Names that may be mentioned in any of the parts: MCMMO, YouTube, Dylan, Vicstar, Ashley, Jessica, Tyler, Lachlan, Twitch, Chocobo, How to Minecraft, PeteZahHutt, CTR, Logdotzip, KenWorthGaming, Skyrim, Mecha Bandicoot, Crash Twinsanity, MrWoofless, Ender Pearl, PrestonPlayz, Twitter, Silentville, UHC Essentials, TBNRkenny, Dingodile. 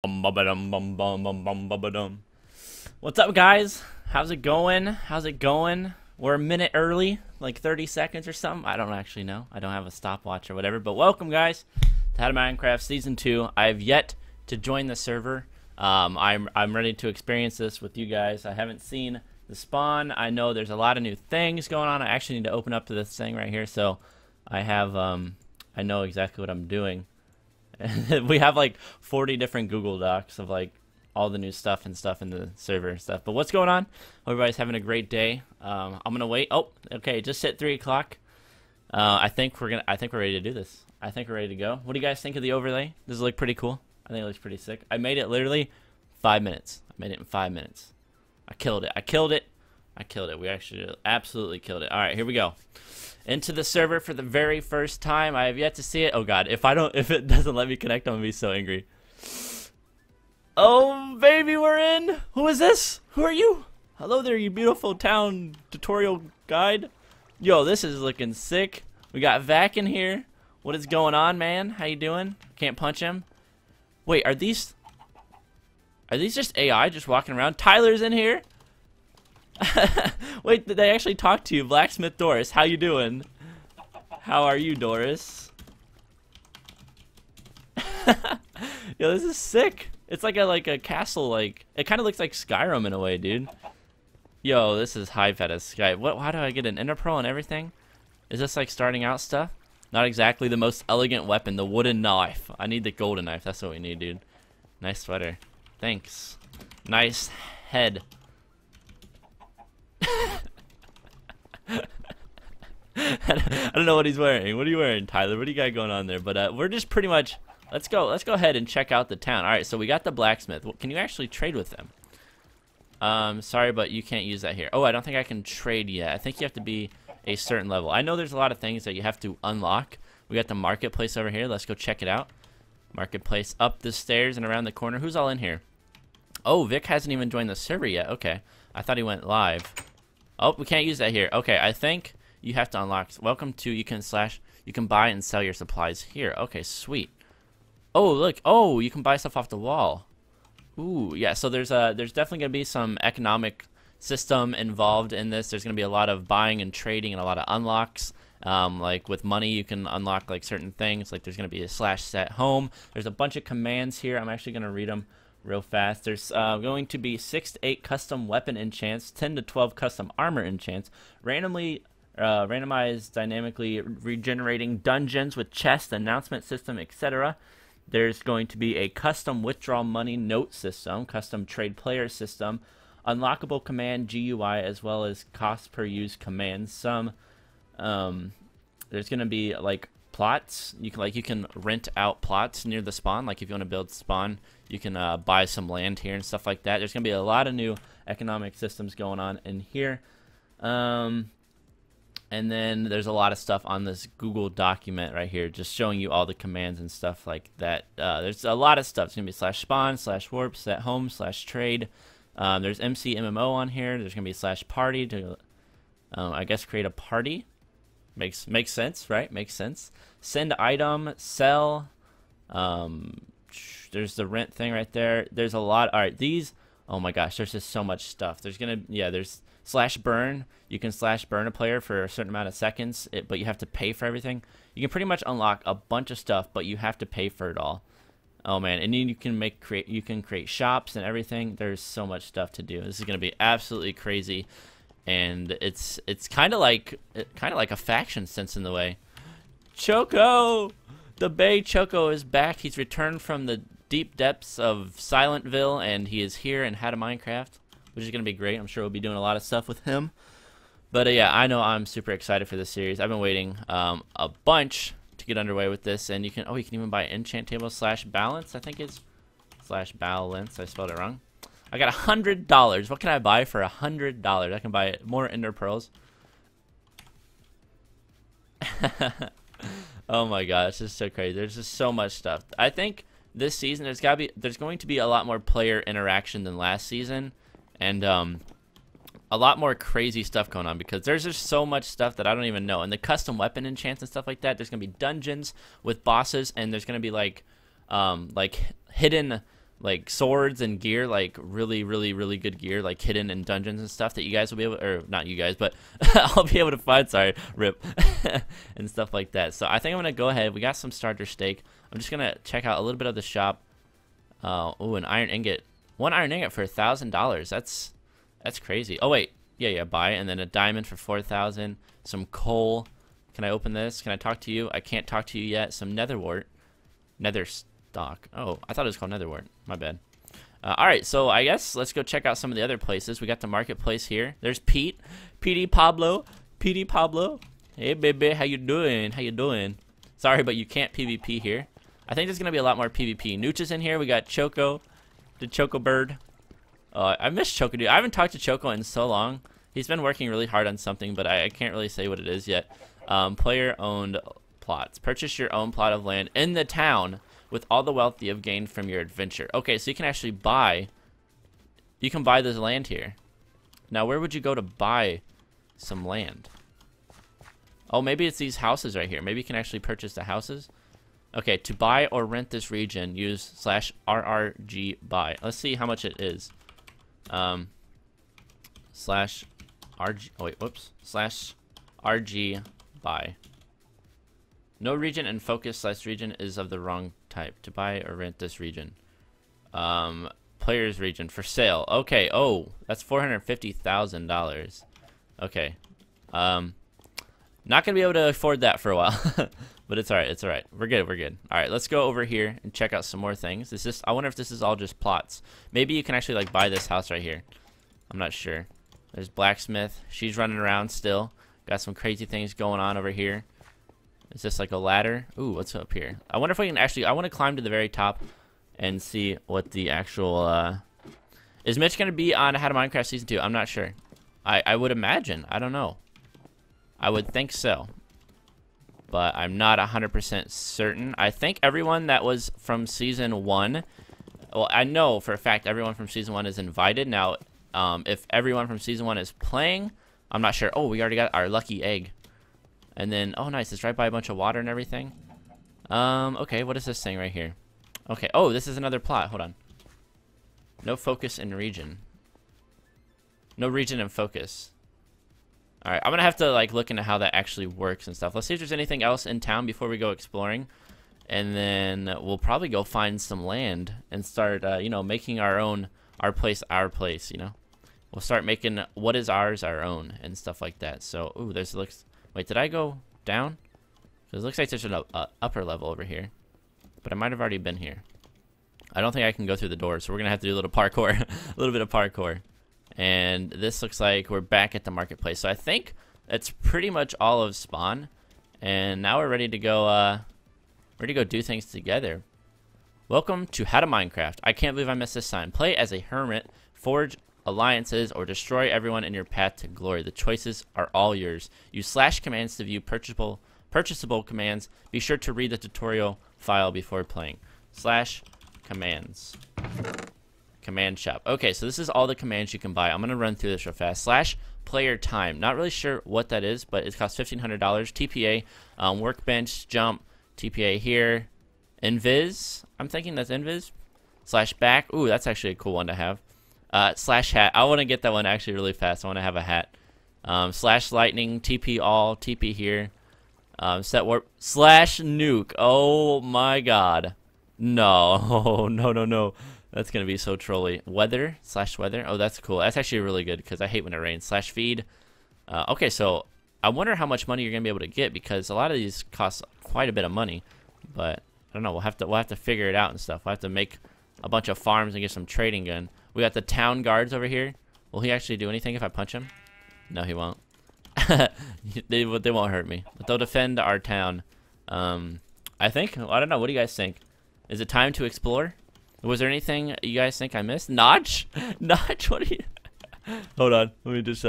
What's up, guys? How's it going? We're a minute early, like 30 seconds or something. I don't actually know. I don't have a stopwatch or whatever, but welcome, guys, to How to Minecraft Season 2. I have yet to join the server. I'm ready to experience this with you guys. I haven't seen the spawn. I know there's a lot of new things going on. I actually need to open up to this thing right here, so I have, I know exactly what I'm doing. We have like 40 different Google Docs of like all the new stuff and stuff in the server and stuff. But what's going on? Everybody's having a great day. I'm gonna wait. Oh, okay, just hit 3 o'clock. I think we're ready to do this. I think we're ready to go. What do you guys think of the overlay? Does it look pretty cool? I think it looks pretty sick. I made it literally 5 minutes. I made it in 5 minutes. I killed it. We actually absolutely killed it. All right, here we go. Into the server for the very first time. I have yet to see it. Oh god, if it doesn't let me connect, I'm gonna be so angry. Oh baby, we're in. Who is this? Who are you? Hello there, you beautiful town tutorial guide. Yo, this is looking sick. We got Vac in here. What is going on, man? How you doing? Can't punch him. Wait, are these just AI just walking around? Tyler's in here. Wait, did they actually talk to you? Blacksmith Doris, how you doing? How are you, Doris? Yo, this is sick. It's like a castle, like it kind of looks like Skyrim in a way, dude. Yo, this is hype out of Skype. What? Why do I get an enderpearl and everything? Is this like starting out stuff? Not exactly the most elegant weapon. The wooden knife. I need the golden knife. That's what we need, dude. Nice sweater. Thanks. Nice head. I don't know what he's wearing. What are you wearing, Tyler? What do you got going on there? But we're just pretty much, let's go ahead and check out the town. All right, so we got the blacksmith. Can you actually trade with them? Sorry, but you can't use that here. Oh, I don't think I can trade yet. I think you have to be a certain level. I know there's a lot of things that you have to unlock. We got the marketplace over here. Let's go check it out. Marketplace up the stairs and around the corner. Who's all in here? Oh, Vic hasn't even joined the server yet. Okay, I thought he went live. Oh, we can't use that here. Okay, I think you have to unlock. Welcome to, you can buy and sell your supplies here. Okay, sweet. Oh, look. Oh, you can buy stuff off the wall. Ooh, yeah. So there's definitely going to be some economic system involved in this. There's going to be a lot of buying and trading and a lot of unlocks. Like with money, you can unlock like certain things. Like there's going to be a slash set home. There's a bunch of commands here. I'm actually going to read them real fast. There's going to be 6 to 8 custom weapon enchants, 10 to 12 custom armor enchants, randomized dynamically regenerating dungeons with chests, announcement system, etc. There's going to be a custom withdraw money note system, custom trade player system, unlockable command GUI, as well as cost per use commands. Some there's going to be like plots. You can rent out plots near the spawn. Like if you want to build spawn, you can buy some land here and stuff like that. There's gonna be a lot of new economic systems going on in here, and then there's a lot of stuff on this Google document right here, just showing you all the commands and stuff like that. There's a lot of stuff. It's gonna be slash spawn, slash warp, set home, slash trade. There's MCMMO on here. There's gonna be slash party to, I guess, create a party. Makes sense, right? Makes sense. Send item, sell. There's the rent thing right there. There's a lot. All right, these, oh my gosh, there's just so much stuff. There's gonna, yeah, there's slash burn. You can slash burn a player for a certain amount of seconds, but you have to pay for everything. You can pretty much unlock a bunch of stuff, but you have to pay for it all. Oh man, and then you can create shops and everything. There's so much stuff to do. This is gonna be absolutely crazy, and it's kind of like a faction sense in the way. Choco. The Bay Choco is back. He's returned from the deep depths of Silentville, and he is here in How to Minecraft, which is going to be great. I'm sure we'll be doing a lot of stuff with him. But yeah, I know I'm super excited for this series. I've been waiting a bunch to get underway with this. And you can even buy enchant table slash balance. I think it's slash balance. I spelled it wrong. I got $100. What can I buy for $100? I can buy more Ender Pearls. Oh my gosh, this is so crazy. There's just so much stuff. I think this season there's going to be a lot more player interaction than last season, and a lot more crazy stuff going on because there's just so much stuff that I don't even know. And the custom weapon enchants and stuff like that. There's gonna be dungeons with bosses, and there's gonna be like hidden like swords and gear, like really good gear, like hidden in dungeons and stuff that you guys will be able, or not you guys, but I'll be able to find, sorry, rip, and stuff like that. So I think I'm gonna go ahead, we got some starter steak, I'm just gonna check out a little bit of the shop. Oh, an iron ingot, one iron ingot for $1,000, that's crazy. Oh wait, yeah, buy, and then a diamond for 4,000, some coal. Can I open this? Can I talk to you? I can't talk to you yet. Some nether wart, nether stock. Oh, I thought it was called nether wart. My bad. All right, so I guess let's go check out some of the other places. We got the marketplace here. There's Pete, Petey Pablo, Petey Pablo. Hey baby, how you doing? How you doing? Sorry, but you can't PvP here. I think there's gonna be a lot more PvP. Nooch is in here. We got Choco, the Choco bird. I miss Choco, dude. I haven't talked to Choco in so long. He's been working really hard on something, but I can't really say what it is yet. Player-owned plots. Purchase your own plot of land in the town with all the wealth you have gained from your adventure. Okay, so you can actually buy. You can buy this land here. Now, where would you go to buy some land? Oh, maybe it's these houses right here. Maybe you can actually purchase the houses. Okay, to buy or rent this region, use /RRG buy. Let's see how much it is. /RG. Oh wait, whoops. /RG. Buy. No region and focus /region is of the wrong type. To buy or rent this region. Player's region for sale. Okay. Oh, that's $450,000. Okay. Not gonna be able to afford that for a while, but it's all right. It's all right. We're good. We're good. All right. Let's go over here and check out some more things. Is this? I wonder if this is all just plots. Maybe you can actually like buy this house right here. I'm not sure. There's blacksmith. She's running around still. Got some crazy things going on over here. Is this like a ladder? Ooh, what's up here? I wonder if we can actually... I want to climb to the very top and see what the actual... Is Mitch going to be on How to Minecraft Season 2? I'm not sure. I would imagine. I don't know. I would think so. But I'm not 100% certain. I think everyone that was from Season 1... Well, I know for a fact everyone from Season 1 is invited. Now, if everyone from Season 1 is playing... I'm not sure. Oh, we already got our lucky egg. And then, oh, nice. It's right by a bunch of water and everything. Okay, what is this thing right here? Okay, oh, this is another plot. Hold on. No focus in region. No region and focus. All right, I'm going to have to, like, look into how that actually works and stuff. Let's see if there's anything else in town before we go exploring. And then we'll probably go find some land and start, you know, making our own, our place, you know. We'll start making what is ours our own and stuff like that. So, ooh, there's looks. Wait, did I go down? It looks like there's an upper level over here, but I might have already been here. I don't think I can go through the door, so we're gonna have to do a little parkour, a little bit of parkour. And this looks like we're back at the marketplace. So I think that's pretty much all of spawn, and now we're ready to go. Ready to go do things together. Welcome to How to Minecraft. I can't believe I missed this sign. Play as a hermit, forge alliances, or destroy everyone in your path to glory. The choices are all yours. Use slash commands to view purchasable commands. Be sure to read the tutorial file before playing. /commands. Command shop. Okay, so this is all the commands you can buy. I'm going to run through this real fast. /player time. Not really sure what that is, but it costs $1,500. TPA, workbench, jump, TPA here. Invis. I'm thinking that's invis. /back. Ooh, that's actually a cool one to have. /hat. I want to get that one actually really fast. I want to have a hat. /lightning. TP all. TP here. Set warp. /nuke. Oh my god. No. No. That's going to be so trolly. Weather. /weather. Oh, that's cool. That's actually really good because I hate when it rains. /feed. Okay, so I wonder how much money you're going to be able to get because a lot of these cost quite a bit of money. But I don't know. We'll have to figure it out and stuff. We'll have to make a bunch of farms and get some trading gun. We got the town guards over here. Will he actually do anything if I punch him? No, he won't. They won't hurt me. But they'll defend our town. I think. I don't know. What do you guys think? Is it time to explore? Was there anything you guys think I missed? Notch? Notch? What are you? Hold on. Let me just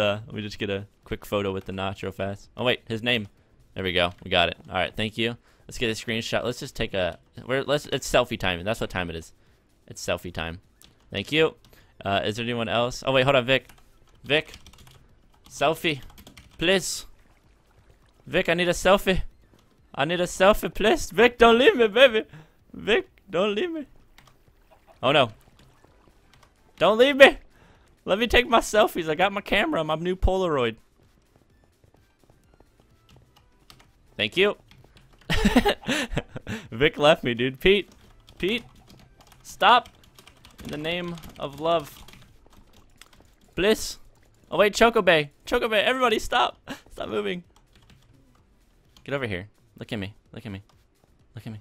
get a quick photo with the Notch real fast. Oh wait, his name. There we go. We got it. All right. Thank you. Let's get a screenshot. Let's just take a. It's selfie time. That's what time it is. It's selfie time. Thank you. Is there anyone else? Oh wait, hold on, Vic. Vic, selfie, please. Vic, I need a selfie. I need a selfie, please. Vic, don't leave me, baby. Vic, don't leave me. Oh no, Don't leave me. Let me take my selfies. I got my camera, my new Polaroid. Thank you. Vic left me, dude. Pete. Pete. Stop. In the name of love. Bliss. Oh, wait. Chocobo. Chocobo. Everybody stop. Stop moving. Get over here. Look at me. Look at me. Look at me.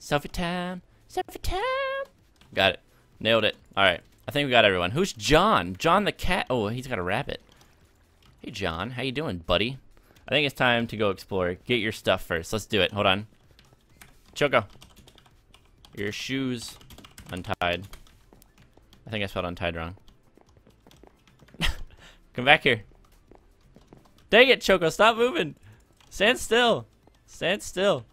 Selfie time. Selfie time. Got it. Nailed it. All right. I think we got everyone. Who's John? John the cat. Oh, he's got a rabbit. Hey, John. How you doing, buddy? I think it's time to go explore. Get your stuff first. Let's do it. Hold on. Choco. Your shoes untied. I think I spelled untied wrong. Come back here. Dang it, Choco. Stop moving. Stand still. Stand still.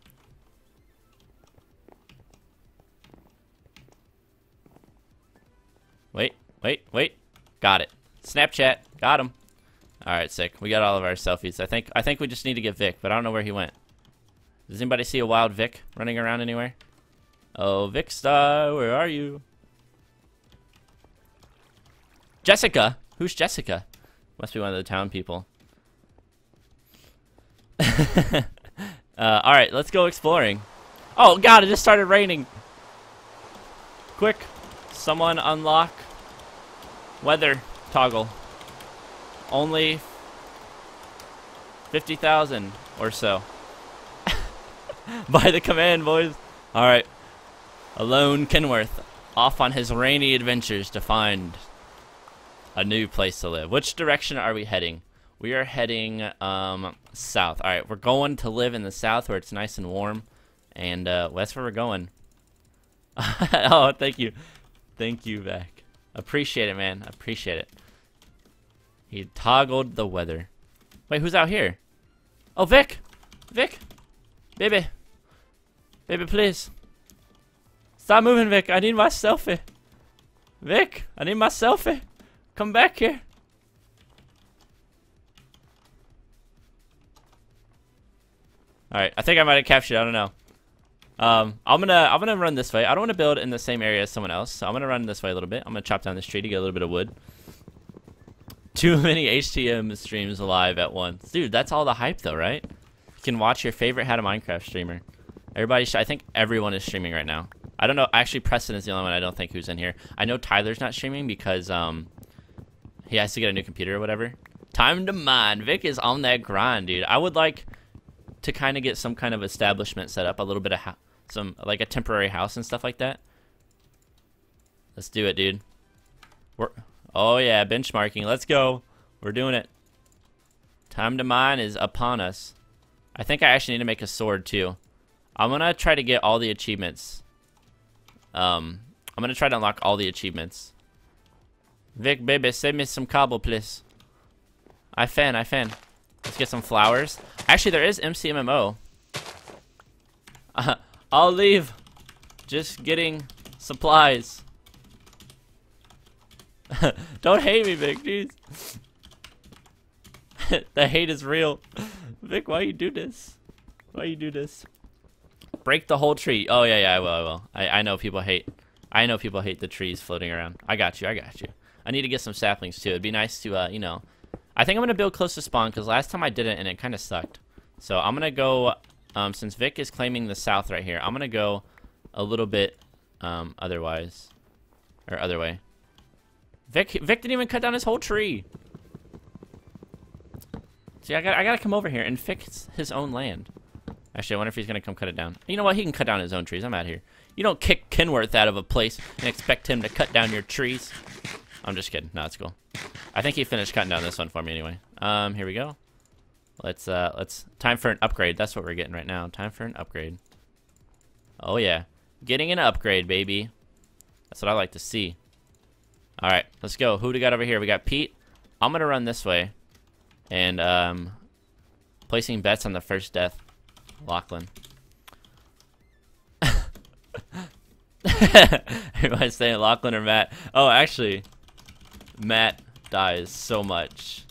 Wait, wait, wait. Got it. Snapchat. Got him. All right, sick. We got all of our selfies. I think we just need to get Vic, but I don't know where he went. Does anybody see a wild Vic running around anywhere? Oh, Vicstar, where are you? Jessica? Who's Jessica? Must be one of the town people. All right, let's go exploring. Oh, God, it just started raining. Quick, someone unlock weather toggle. Only 50,000 or so. By the command, boys. All right. Alone Kenworth, off on his rainy adventures to find a new place to live. Which direction are we heading? We are heading south. All right, we're going to live in the south where it's nice and warm, and that's where we're going. Oh, thank you. Thank you, Vac. Appreciate it, man. Appreciate it. He toggled the weather. Wait, who's out here? Oh, Vic! Vic! Baby! Baby, please! Stop moving, Vic! I need my selfie! Vic! I need my selfie! Come back here! Alright, I think I might have captured, I don't know. I'm gonna run this way. I don't wanna build in the same area as someone else, so I'm gonna run this way a little bit. I'm gonna chop down this tree to get a little bit of wood. Too many HTM streams alive at once. Dude, that's all the hype though, right? You can watch your favorite How to Minecraft streamer. Everybody, I think everyone is streaming right now. I don't know. Actually, Preston is the only one I don't think who's in here. I know Tyler's not streaming because he has to get a new computer or whatever. Time to mine. Vic is on that grind, dude. I would like to kind of get some kind of establishment set up. A little bit of some, like a temporary house and stuff like that. Let's do it, dude. We're... Oh yeah, benchmarking. Let's go. We're doing it. Time to mine is upon us. I think I actually need to make a sword too. I'm gonna try to get all the achievements. I'm gonna try to unlock all the achievements. Vic, baby, send me some cobble, please. I fan. Let's get some flowers. Actually, there is MCMMO. I'll leave. Just getting supplies. Don't hate me, Vic, jeez. The hate is real. Vic, why you do this? Why you do this? Break the whole tree. Oh, yeah, I will. I know people hate. I know people hate the trees floating around. I got you. I need to get some saplings, too. It'd be nice to, you know. I think I'm going to build close to spawn, because last time I did it, and it kind of sucked. So I'm going to go, since Vic is claiming the south right here, I'm going to go a little bit otherwise. Or other way. Vic didn't even cut down his whole tree. See, I gotta come over here and fix his own land. Actually, I wonder if he's gonna come cut it down. You know what? He can cut down his own trees. I'm out here. You don't kick Kenworth out of a place and expect him to cut down your trees. I'm just kidding. No, it's cool. I think he finished cutting down this one for me anyway. Here we go. Let's time for an upgrade. That's what we're getting right now. Time for an upgrade. Oh yeah, getting an upgrade, baby. That's what I like to see. All right, let's go. Who do we got over here? We got Pete. I'm going to run this way. And placing bets on the first death. Lachlan. Everybody's saying Lachlan or Matt. Oh, actually, Matt dies so much.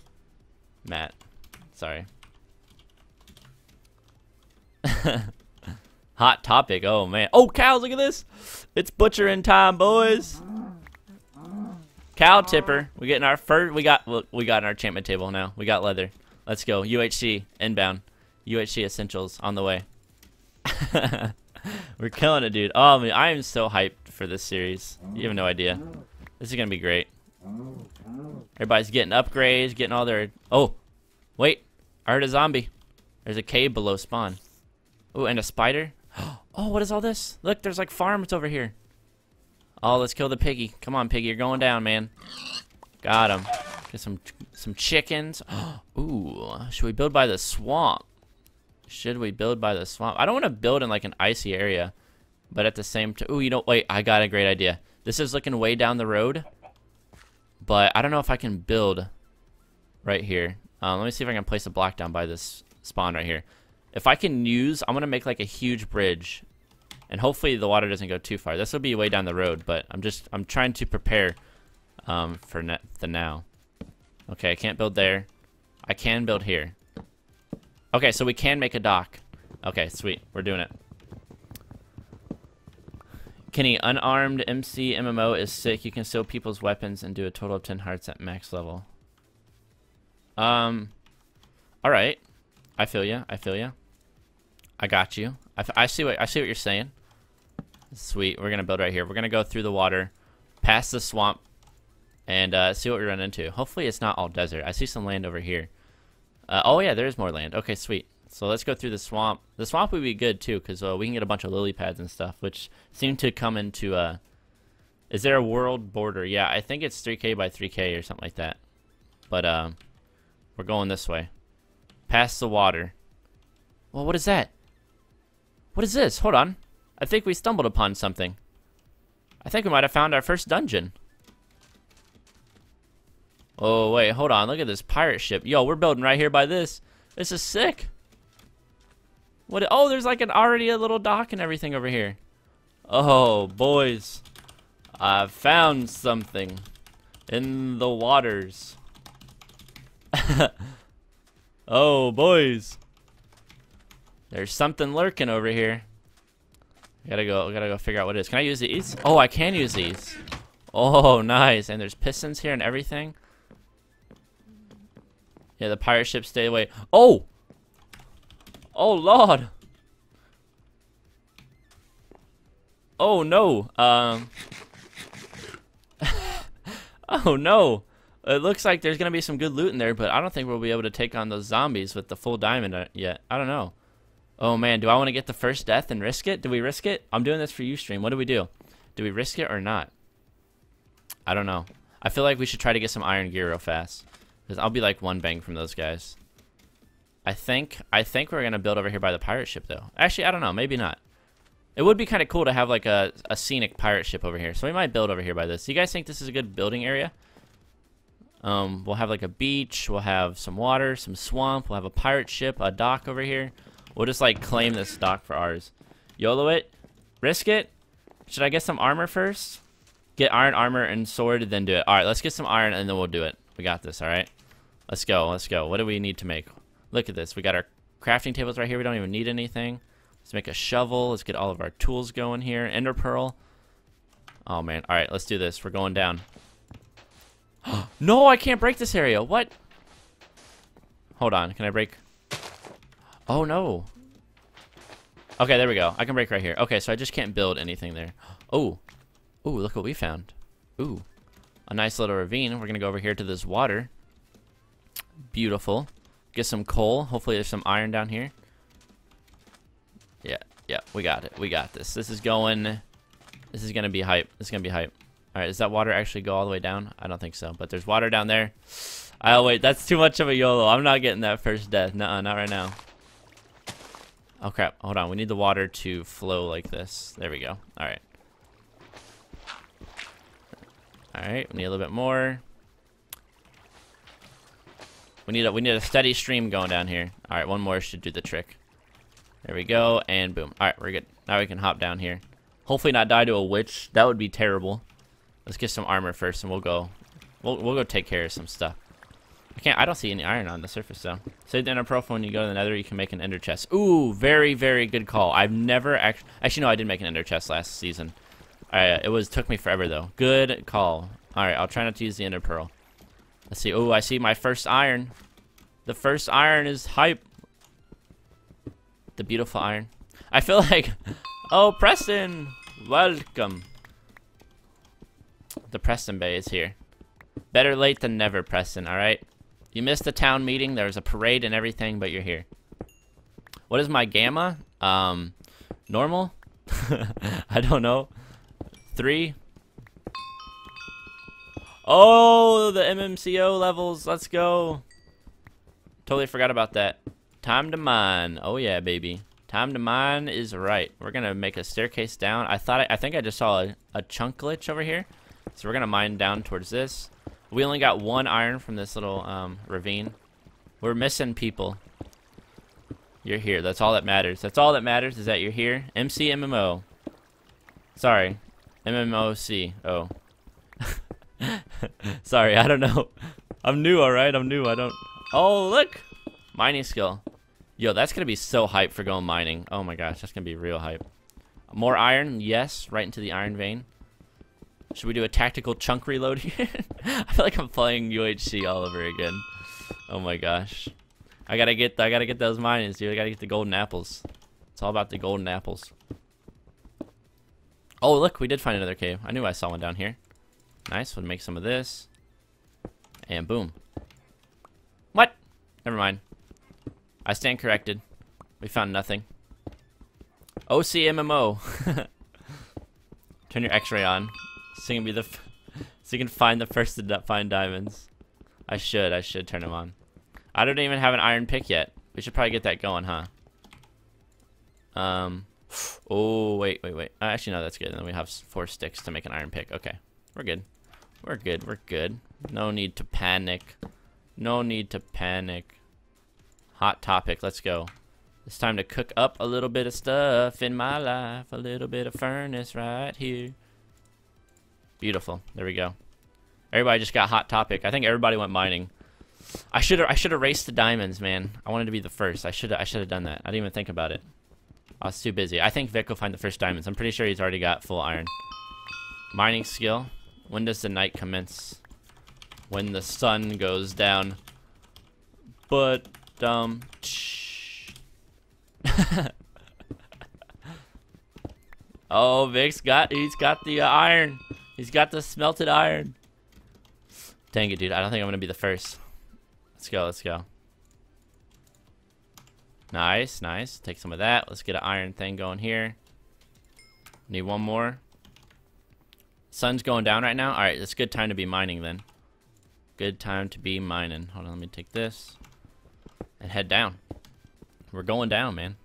Matt. Sorry. Hot topic. Oh, man. Oh, cows. Look at this. It's butchering time, boys. Cow tipper. We're getting our first. We got our enchantment table now. We got leather. Let's go. UHC inbound. UHC Essentials on the way. We're killing it, dude. Oh, man, I am so hyped for this series. You have no idea. This is gonna be great. Everybody's getting upgrades, getting all their. Oh, wait. I heard a zombie. There's a cave below spawn. Oh, and a spider. Oh, what is all this? Look, there's like farms over here. Oh, let's kill the piggy. Come on, piggy. You're going down, man. Got him. Get some chickens. Ooh, should we build by the swamp? Should we build by the swamp? I don't want to build in like an icy area, but at the same time, ooh, you know, wait, I got a great idea. This is looking way down the road, but I don't know if I can build right here. Let me see if I can place a block down by this spawn right here. If I can use, I'm going to make like a huge bridge. And hopefully the water doesn't go too far. This will be way down the road, but I'm trying to prepare for the now. Okay, I can't build there. I can build here. Okay, so we can make a dock. Okay, sweet. We're doing it. Kenny, unarmed MCMMO is sick. You can steal people's weapons and do a total of 10 hearts at max level. All right. I feel ya. I feel ya. I got you. I see what you're saying. Sweet. We're gonna build right here. We're gonna go through the water, past the swamp, and see what we run into. Hopefully it's not all desert. I see some land over here. Oh yeah, there is more land. Okay, sweet. So let's go through the swamp. The swamp would be good too, because we can get a bunch of lily pads and stuff, which seem to come into. Is there a world border? Yeah, I think it's 3K by 3K or something like that. But we're going this way, past the water. Well, what is that? What is this? Hold on. I think we stumbled upon something. I think we might have found our first dungeon. Oh, wait. Hold on. Look at this pirate ship. Yo, we're building right here by this. This is sick. What? Oh, there's like already a little dock and everything over here. Oh, boys. I found something in the waters. Oh, boys. There's something lurking over here. Gotta go figure out what it is. Can I use these? Oh, I can use these. Oh, nice. And there's pistons here and everything. Yeah, the pirate ship, stay away. Oh! Oh, Lord! Oh, no. Oh, no. It looks like there's gonna be some good loot in there, but I don't think we'll be able to take on those zombies with the full diamond yet. I don't know. Oh man, do I want to get the first death and risk it? Do we risk it? I'm doing this for you, stream. What do we do? Do we risk it or not? I don't know. I feel like we should try to get some iron gear real fast, because I'll be like one bang from those guys. I think we're gonna build over here by the pirate ship though. Actually, I don't know. Maybe not. It would be kind of cool to have like a scenic pirate ship over here, so we might build over here by this. Do you guys think this is a good building area? We'll have like a beach. We'll have some water, some swamp. We'll have a pirate ship, a dock over here. We'll just like claim this dock for ours. YOLO it, risk it. Should I get some armor first? Get iron armor and sword, and then do it. All right, let's get some iron and then we'll do it. We got this. All right, let's go. Let's go. What do we need to make? Look at this. We got our crafting tables right here. We don't even need anything. Let's make a shovel. Let's get all of our tools going here. Ender pearl. Oh man. All right, let's do this. We're going down. No, I can't break this area. What? Hold on. Can I break? Oh, no. Okay, there we go. I can break right here. Okay, so I just can't build anything there. Oh. Oh, look what we found. Ooh. A nice little ravine. We're going to go over here to this water. Beautiful. Get some coal. Hopefully there's some iron down here. Yeah. Yeah, we got it. We got this. This is going to be hype. This is going to be hype. All right, does that water actually go all the way down? I don't think so, but there's water down there. Oh, wait, that's too much of a YOLO. I'm not getting that first death. Nuh-uh, not right now. Oh crap, hold on, we need the water to flow like this. There we go. Alright. Alright, we need a little bit more. We need a steady stream going down here. Alright, one more should do the trick. There we go, and boom. Alright, we're good. Now we can hop down here. Hopefully not die to a witch. That would be terrible. Let's get some armor first and we'll go take care of some stuff. I don't see any iron on the surface though. Save the ender pearl for when you go to the nether. You can make an ender chest. Ooh, very, very good call. I've never actually no, I did make an ender chest last season. It took me forever though. Good call. Alright, I'll try not to use the ender pearl. Let's see. Oh, I see my first iron. The first iron is hype. The beautiful iron. I feel like... Oh, Preston! Welcome. The Preston Bay is here. Better late than never, Preston, alright? You missed the town meeting. There was a parade and everything, but you're here. What is my gamma? Normal? I don't know. 3. Oh, the MMCO levels. Let's go. Totally forgot about that. Time to mine. Oh, yeah, baby. Time to mine is right. We're going to make a staircase down. I think I just saw a chunk glitch over here. So we're going to mine down towards this. We only got 1 iron from this little ravine. We're missing people. You're here. That's all that matters. That's all that matters is that you're here. MCMMO. Sorry. MMOCO. Sorry, I don't know. I'm new, alright? I'm new. I don't... Oh, look! Mining skill. Yo, that's gonna be so hype for going mining. Oh my gosh, that's gonna be real hype. More iron? Yes, right into the iron vein. Should we do a tactical chunk reload here? I feel like I'm playing UHC all over again. Oh my gosh. I gotta get those mines, dude. I gotta get the golden apples. It's all about the golden apples. Oh, look, we did find another cave. I knew I saw one down here. Nice, we'll make some of this. And boom. What? Never mind. I stand corrected. We found nothing. OCMMO. Turn your x-ray on. So you can be the so you can find the first to find diamonds. I should turn them on. I don't even have an iron pick yet. We should probably get that going, huh? Oh, wait. Actually, no, that's good. And then we have 4 sticks to make an iron pick. Okay. We're good. We're good. No need to panic. Hot topic. Let's go. It's time to cook up a little bit of stuff in my life. A little bit of furnace right here. Beautiful. There we go. Everybody just got hot topic. I think everybody went mining. I should have raced the diamonds, man. I wanted to be the first. I should have done that. I didn't even think about it. I was too busy. I think Vic will find the first diamonds. I'm pretty sure he's already got full iron. Mining skill. When does the night commence? When the sun goes down. But, oh, Vic's got, the iron. He's got the smelted iron. Dang it, dude. I don't think I'm going to be the first. Let's go. Nice. Take some of that. Let's get an iron thing going here. Need one more. Sun's going down right now. Alright, it's a good time to be mining then. Good time to be mining. Hold on, let me take this. And head down. We're going down, man.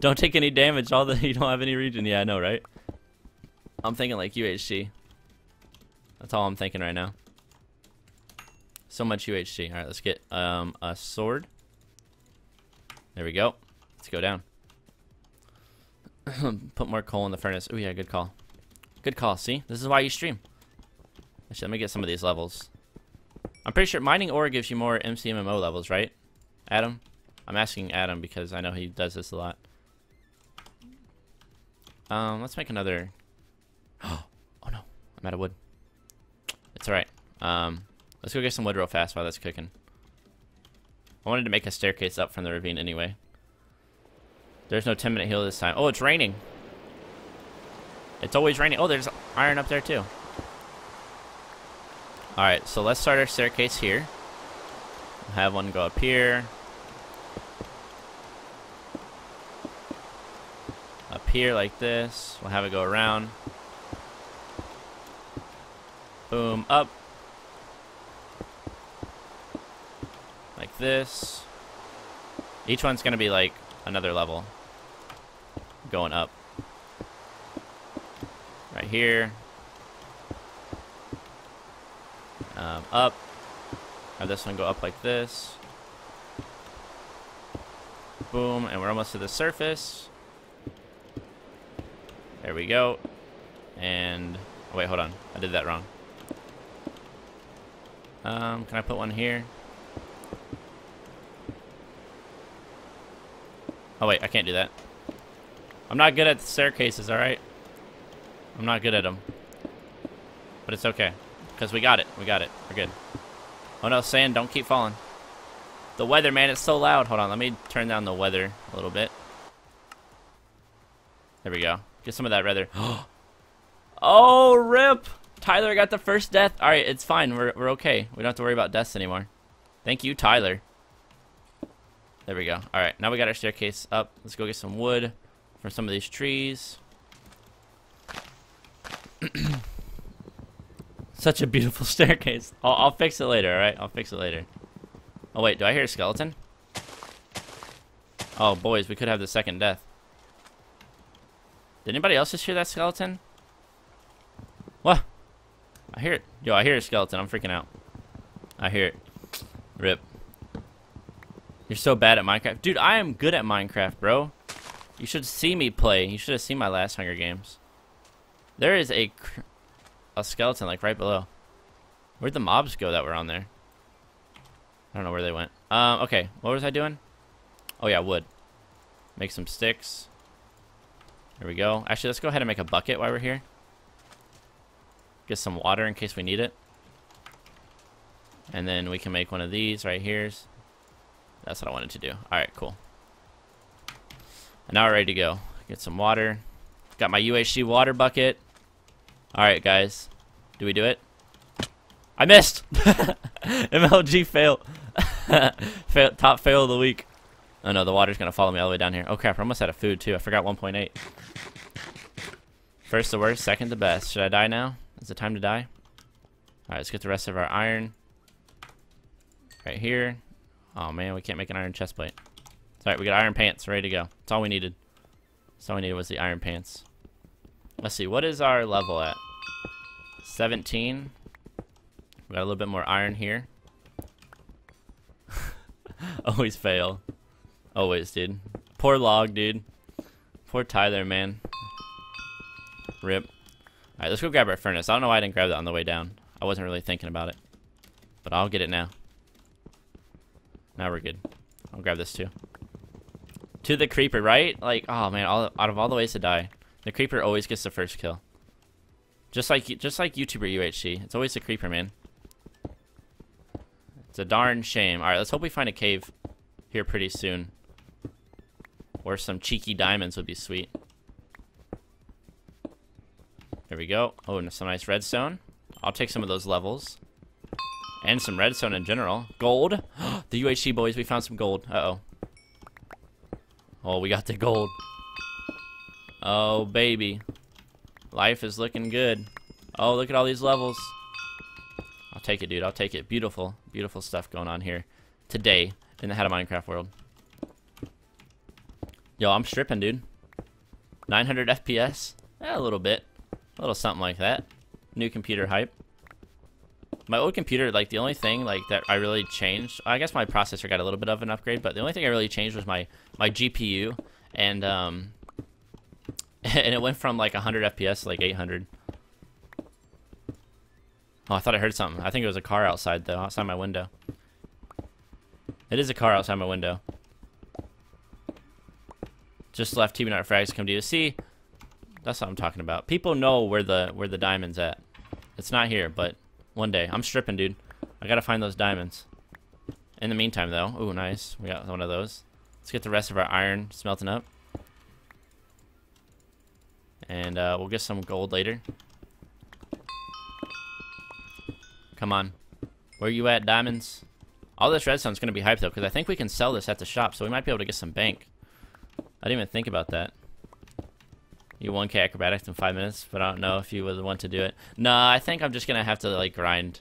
Don't take any damage. You don't have any region. Yeah, I know, right? I'm thinking like UHC. That's all I'm thinking right now. So much UHC. Alright, let's get a sword. There we go. Let's go down. Put more coal in the furnace. Oh yeah, good call. Good call, see? This is why you stream. Actually, let me get some of these levels. I'm pretty sure mining ore gives you more MCMMO levels, right? Adam? I'm asking Adam because I know he does this a lot. Let's make another... Oh no, I'm out of wood. It's alright. Let's go get some wood real fast while that's cooking. I wanted to make a staircase up from the ravine anyway. There's no 10-minute heal this time. Oh, it's raining. It's always raining. Oh, there's iron up there, too. Alright, so let's start our staircase here. We'll have one go up here. Up here like this. We'll have it go around. Boom, up. Like this. Each one's going to be like another level. Going up. Right here. Up. Have this one go up like this. Boom, and we're almost to the surface. There we go. And oh, wait, hold on. I did that wrong. Can I put one here? Oh wait, I can't do that. I'm not good at the staircases, alright? I'm not good at them. But it's okay, because we got it. We got it. We're good. Oh no, sand, don't keep falling. The weather, man, it's so loud. Hold on, let me turn down the weather a little bit. There we go. Get some of that weather. Oh, rip! Tyler got the first death. All right, it's fine. We're okay. We don't have to worry about deaths anymore. Thank you, Tyler. There we go. All right, now we got our staircase up. Let's go get some wood from some of these trees. Such a beautiful staircase. I'll fix it later, all right? I'll fix it later. Oh, wait, do I hear a skeleton? Oh, boys, we could have the second death. Did anybody else just hear that skeleton? What? I hear it. Yo, I hear a skeleton. I'm freaking out. I hear it. Rip. You're so bad at Minecraft. Dude, I am good at Minecraft, bro. You should see me play. You should have seen my last Hunger Games. There is a skeleton, like, right below. Where'd the mobs go that were on there? I don't know where they went. Okay, what was I doing? Oh, yeah, wood. Make some sticks. There we go. Actually, let's go ahead and make a bucket while we're here. Get some water in case we need it. And then we can make one of these right here. That's what I wanted to do. Alright, cool. And now we're ready to go. Get some water. Got my UHC water bucket. Alright, guys. Do we do it? I missed! MLG fail. Fail. Top fail of the week. Oh no, the water's gonna follow me all the way down here. Oh crap, we're almost out of food too. I forgot 1.8. First the worst, second the best. Should I die now? Is it time to die? Alright, let's get the rest of our iron. Right here. Oh man, we can't make an iron chest plate. It's alright, we got iron pants ready to go. That's all we needed. That's all we needed was the iron pants. Let's see, what is our level at? 17. We got a little bit more iron here. Always fail. Always, dude. Poor log, dude. Poor Tyler, man. Rip. Alright, let's go grab our furnace. I don't know why I didn't grab that on the way down. I wasn't really thinking about it. But I'll get it now. Now we're good. I'll grab this too. To the creeper, right? Like, oh man, out of all the ways to die, the creeper always gets the first kill. Just like YouTuber UHC. It's always the creeper, man. It's a darn shame. Alright, let's hope we find a cave here pretty soon. Or some cheeky diamonds would be sweet. There we go. Oh, and some nice redstone. I'll take some of those levels. And some redstone in general. Gold. The UHC boys, we found some gold. Uh-oh. Oh, we got the gold. Oh, baby. Life is looking good. Oh, look at all these levels. I'll take it, dude. I'll take it. Beautiful, beautiful stuff going on here today in the How to Minecraft world. Yo, I'm stripping, dude. 900 FPS. Yeah, a little bit. A little something like that. New computer hype. My old computer, like, the only thing, like, that I really changed, I guess my processor got a little bit of an upgrade, but the only thing I really changed was my GPU, and it went from, like, 100 FPS to, like, 800. Oh, I thought I heard something. I think it was a car outside, though, outside my window. It is a car outside my window. Just left TBNR Frags to come to you. See, that's what I'm talking about. People know where the diamond's at. It's not here, but... one day. I'm stripping, dude. I gotta find those diamonds. In the meantime, though. Ooh, nice. We got one of those. Let's get the rest of our iron smelting up. And we'll get some gold later. Come on. Where you at, diamonds? All this redstone's gonna be hype, though, because I think we can sell this at the shop, so we might be able to get some bank. I didn't even think about that. You 1K acrobatics in 5 minutes, but I don't know if you would want to do it. Nah, I think I'm just gonna have to, like, grind.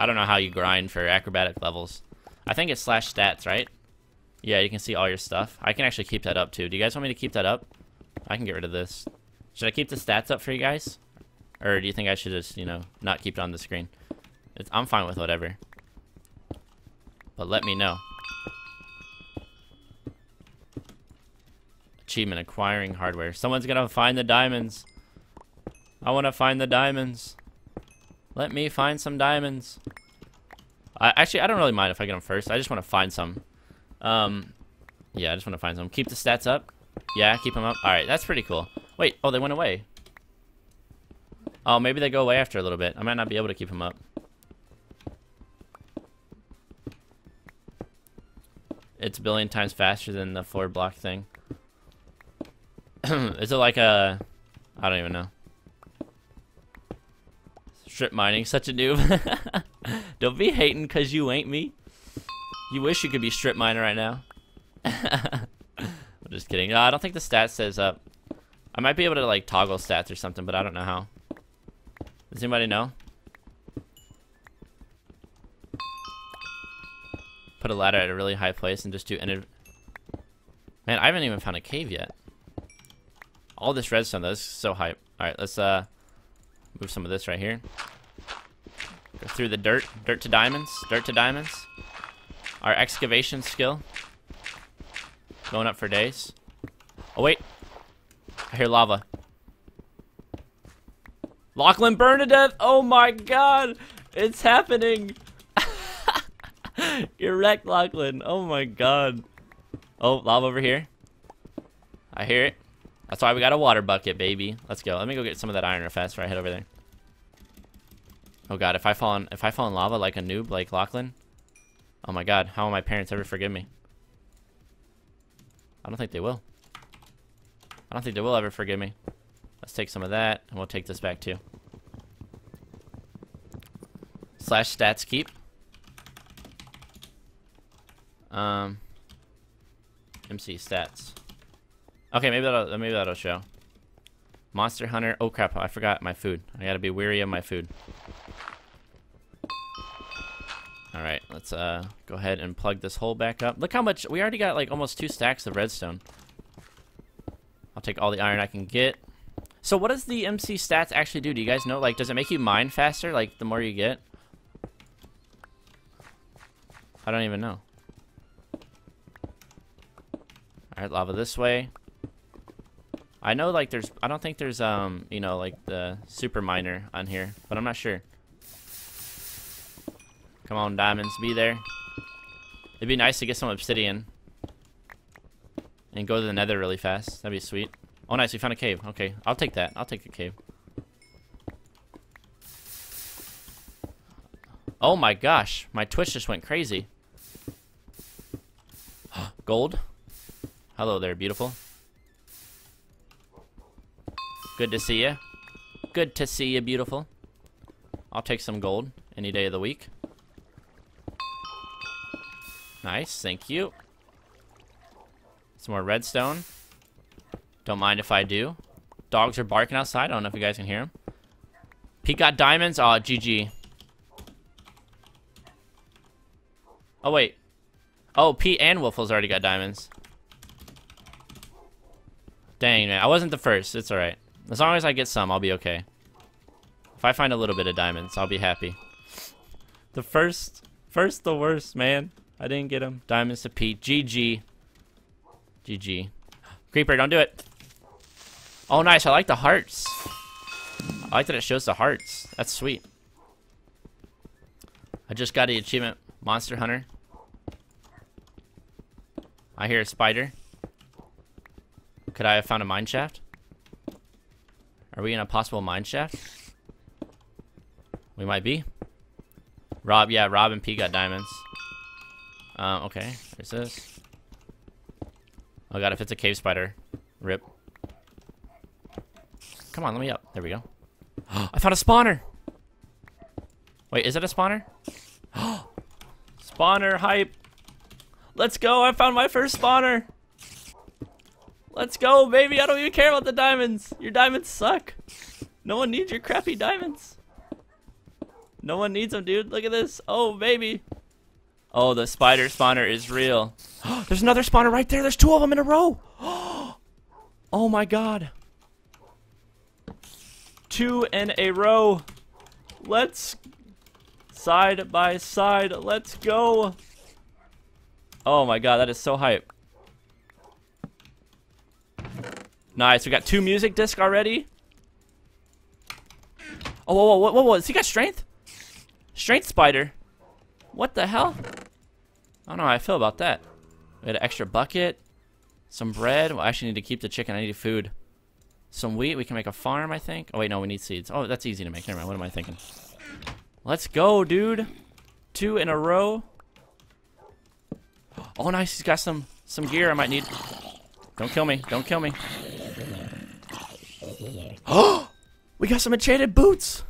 I don't know how you grind for acrobatic levels. I think it's /stats, right? Yeah, you can see all your stuff. I can actually keep that up, too. Do you guys want me to keep that up? I can get rid of this. Should I keep the stats up for you guys? Or do you think I should just, you know, not keep it on the screen? I'm fine with whatever. But let me know. Achievement, acquiring hardware. Someone's gonna find the diamonds. I wanna find the diamonds. Let me find some diamonds. I don't really mind if I get them first. I just wanna find some. Yeah, I just wanna find some. Keep the stats up. Yeah, keep them up. Alright, that's pretty cool. Wait, oh, they went away. Oh, maybe they go away after a little bit. I might not be able to keep him up. It's a billion times faster than the floor block thing. Is it like a... I don't even know. Strip mining, such a noob. Don't be hating because you ain't me. You wish you could be strip mining right now. I'm just kidding. No, I don't think the stats says up. I might be able to like toggle stats or something, but I don't know how. Does anybody know? Put a ladder at a really high place and just do ended. Man, I haven't even found a cave yet. All this redstone though, this is so hype. Alright, let's move some of this right here. Go through the dirt. Dirt to diamonds. Dirt to diamonds. Our excavation skill. Going up for days. Oh wait. I hear lava. Lachlan burned to death! Oh my god! It's happening! You're wrecked, Lachlan. Oh my god. Oh, lava over here. I hear it. That's why we got a water bucket, baby. Let's go. Let me go get some of that iron real fast before I head over there. Oh god, if I fall in lava like a noob like Lachlan. Oh my god, how will my parents ever forgive me? I don't think they will. I don't think they will ever forgive me. Let's take some of that, and we'll take this back too. Slash stats keep. MC stats. Okay, maybe that'll show. Monster hunter. Oh crap! I forgot my food. I gotta be wary of my food. All right, let's go ahead and plug this hole back up. Look how much we already got, like almost 2 stacks of redstone. I'll take all the iron I can get. So what does the MC stats actually do? Do you guys know? Like, does it make you mine faster? Like, the more you get? I don't even know. All right, lava this way. I know, like, there's... I don't think there's, you know, like, the super miner on here. But I'm not sure. Come on, diamonds. Be there. It'd be nice to get some obsidian. And go to the nether really fast. That'd be sweet. Oh, nice. We found a cave. Okay. I'll take that. I'll take the cave. Oh, my gosh. My Twitch just went crazy. Gold. Hello there, beautiful. Good to see you. Good to see you, beautiful. I'll take some gold any day of the week. Nice. Thank you. Some more redstone. Don't mind if I do. Dogs are barking outside. I don't know if you guys can hear them. Pete got diamonds. Aw, GG. Oh, wait. Oh, Pete and Woofles already got diamonds. Dang, man. I wasn't the first. It's alright. As long as I get some, I'll be okay. If I find a little bit of diamonds, I'll be happy. The first the worst, man. I didn't get them. Diamonds to Pete. GG. GG. Creeper, don't do it. Oh, nice. I like the hearts. I like that it shows the hearts. That's sweet. I just got the achievement. Monster Hunter. I hear a spider. Could I have found a mine shaft? Are we in a possible mine shaft? We might be. Rob, yeah. Rob and P got diamonds. Okay. There's this. Oh god, if it's a cave spider. Rip. Come on, let me up. There we go. I found a spawner! Wait, is it a spawner? Spawner hype! Let's go! I found my first spawner! Let's go, baby! I don't even care about the diamonds! Your diamonds suck! No one needs your crappy diamonds! No one needs them, dude! Look at this! Oh, baby! Oh, the spider spawner is real. There's another spawner right there. There's 2 of them in a row. Oh my god. 2 in a row. Let's... Side by side. Let's go. Oh my god, that is so hype. Nice. We got 2 music discs already. Oh, whoa, whoa, whoa, whoa. Has he got strength? Strength spider. What the hell? I don't know how I feel about that. We had an extra bucket, some bread. Well, I actually need to keep the chicken. I need food. Some wheat. We can make a farm, I think. Oh, wait, no, we need seeds. Oh, that's easy to make. Never mind. What am I thinking? Let's go, dude. 2 in a row. Oh, nice. He's got some gear I might need. Don't kill me. Don't kill me. Oh, we got some enchanted boots.